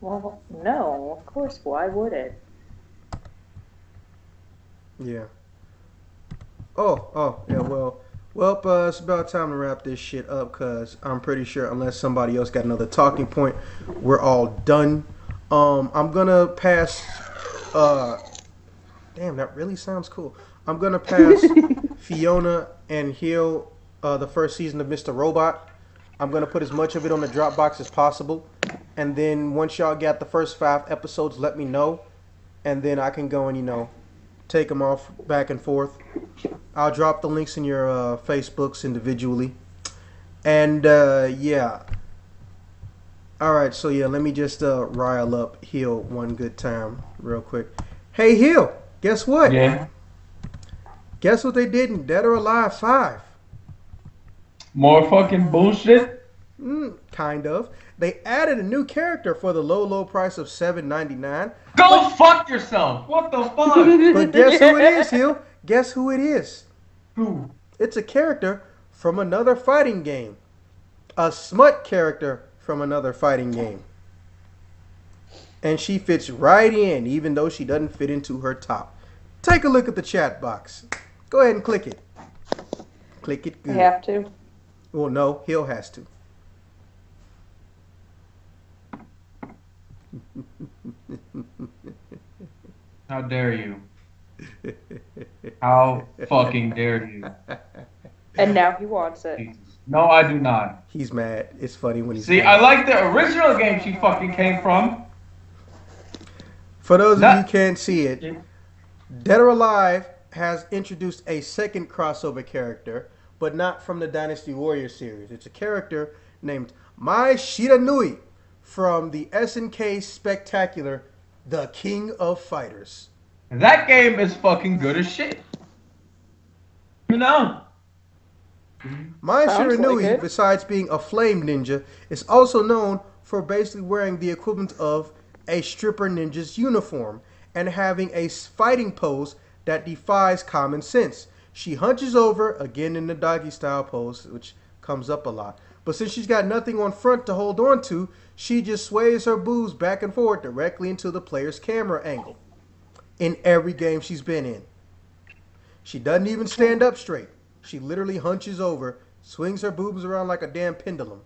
Well, no, of course, why would it? Yeah. Oh, oh, yeah, well, well, uh, it's about time to wrap this shit up, because I'm pretty sure, unless somebody else got another talking point, we're all done. Um, I'm going to pass... Uh, damn, that really sounds cool. I'm going to pass Fiona and Hill, uh, the first season of Mister Robot. I'm going to put as much of it on the Dropbox as possible. And then once y'all got the first five episodes, let me know. And then I can go and, you know, take them off back and forth. I'll drop the links in your uh, Facebooks individually. And, uh, yeah. All right, so, yeah, let me just uh, rile up Hill one good time real quick. Hey, Hill, guess what? Yeah. Guess what they did in Dead or Alive five? More fucking bullshit? Mm, kind of. They added a new character for the low, low price of seven ninety-nine. Go but, fuck yourself! What the fuck? But guess who it is, Hill? Guess who it is? Who? It's a character from another fighting game. A smut character from another fighting game. And she fits right in, even though she doesn't fit into her top. Take a look at the chat box. Go ahead and click it. Click it good. I have to. Well, no, Hill has to. How dare you? How fucking dare you? And now he wants it. No, I do not. He's mad. It's funny when he's See, mad. I like the original game she fucking came from. For those not of you who can't see it, Dead or Alive has introduced a second crossover character, but not from the Dynasty Warrior series. It's a character named Mai Shiranui from the S N K spectacular The King of Fighters. That game is fucking good as shit. You know? Mai Shiranui, like besides being a flame ninja, is also known for basically wearing the equivalent of a stripper ninja's uniform and having a fighting pose that defies common sense. She hunches over, again in the doggy style pose, which comes up a lot. But since she's got nothing on front to hold on to, she just sways her boobs back and forth directly into the player's camera angle. In every game she's been in. She doesn't even stand up straight. She literally hunches over, swings her boobs around like a damn pendulum.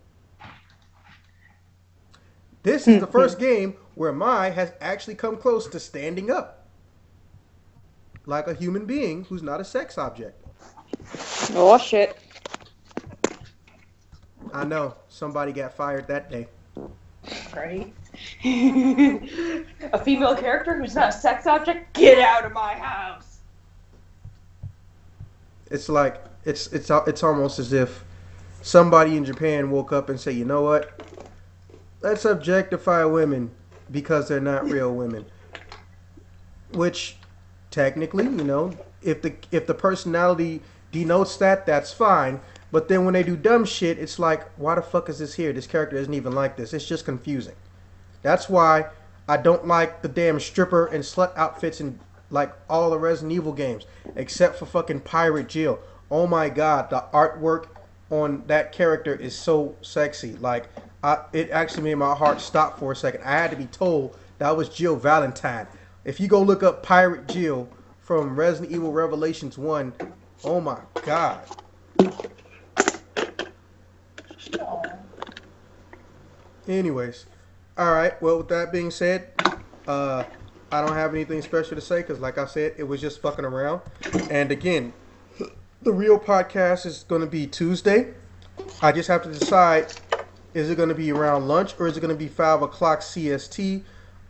This is the first game where Mai has actually come close to standing up. Like a human being who's not a sex object. Oh, shit. I know. Somebody got fired that day. Right? A female character who's not a sex object? Get out of my house! It's like, it's, it's, it's almost as if somebody in Japan woke up and said, you know what? Let's objectify women because they're not real women. Which, technically, you know, if the, if the personality denotes that, that's fine. But then when they do dumb shit, it's like, why the fuck is this here? This character isn't even like this. It's just confusing. That's why I don't like the damn stripper and slut outfits in, like, all the Resident Evil games. Except for fucking Pirate Jill. Oh my god, the artwork on that character is so sexy. Like, I, it actually made my heart stop for a second. I had to be told that was Jill Valentine. If you go look up Pirate Jill from Resident Evil Revelations one, oh my god. Anyways, all right. Well, with that being said, uh, I don't have anything special to say because, like I said, it was just fucking around. And again, the real podcast is going to be Tuesday. I just have to decide, is it going to be around lunch or is it going to be five o'clock C S T?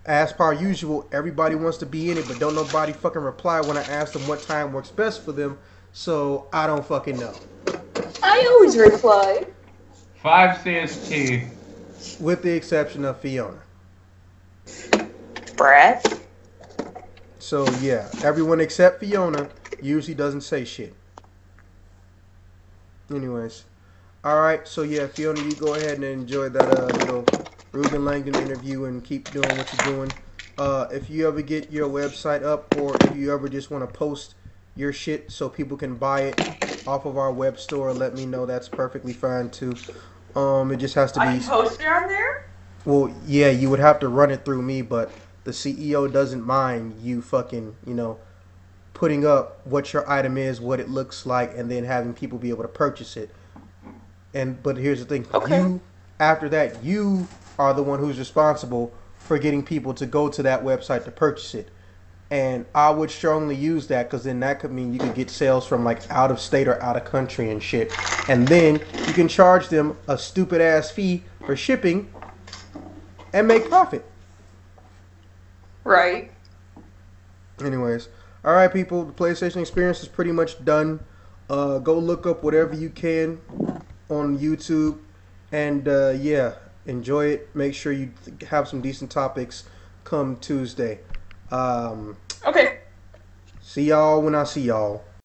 As per usual, everybody wants to be in it, but don't nobody fucking reply when I ask them what time works best for them. So, I don't fucking know. I always reply. five C S T. With the exception of Fiona. Brett. So, yeah. Everyone except Fiona usually doesn't say shit. Anyways. Alright, so yeah, Fiona, you go ahead and enjoy that, uh, you know, Ruben Langdon interview and keep doing what you're doing. Uh, if you ever get your website up or if you ever just want to post your shit so people can buy it off of our web store, let me know. That's perfectly fine, too. Um, it just has to be... I can post it on there? Well, yeah, you would have to run it through me, but the C E O doesn't mind you fucking, you know, putting up what your item is, what it looks like, and then having people be able to purchase it. And but here's the thing. Okay. You, after that, you are the one who's responsible for getting people to go to that website to purchase it. And I would strongly use that because then that could mean you could get sales from like out of state or out of country and shit. And then you can charge them a stupid ass fee for shipping and make profit. Right. Anyways. All right, people. The PlayStation Experience is pretty much done. Uh, go look up whatever you can on YouTube. And uh, yeah, enjoy it. Make sure you th- have some decent topics come Tuesday. Um, okay. See y'all when I see y'all.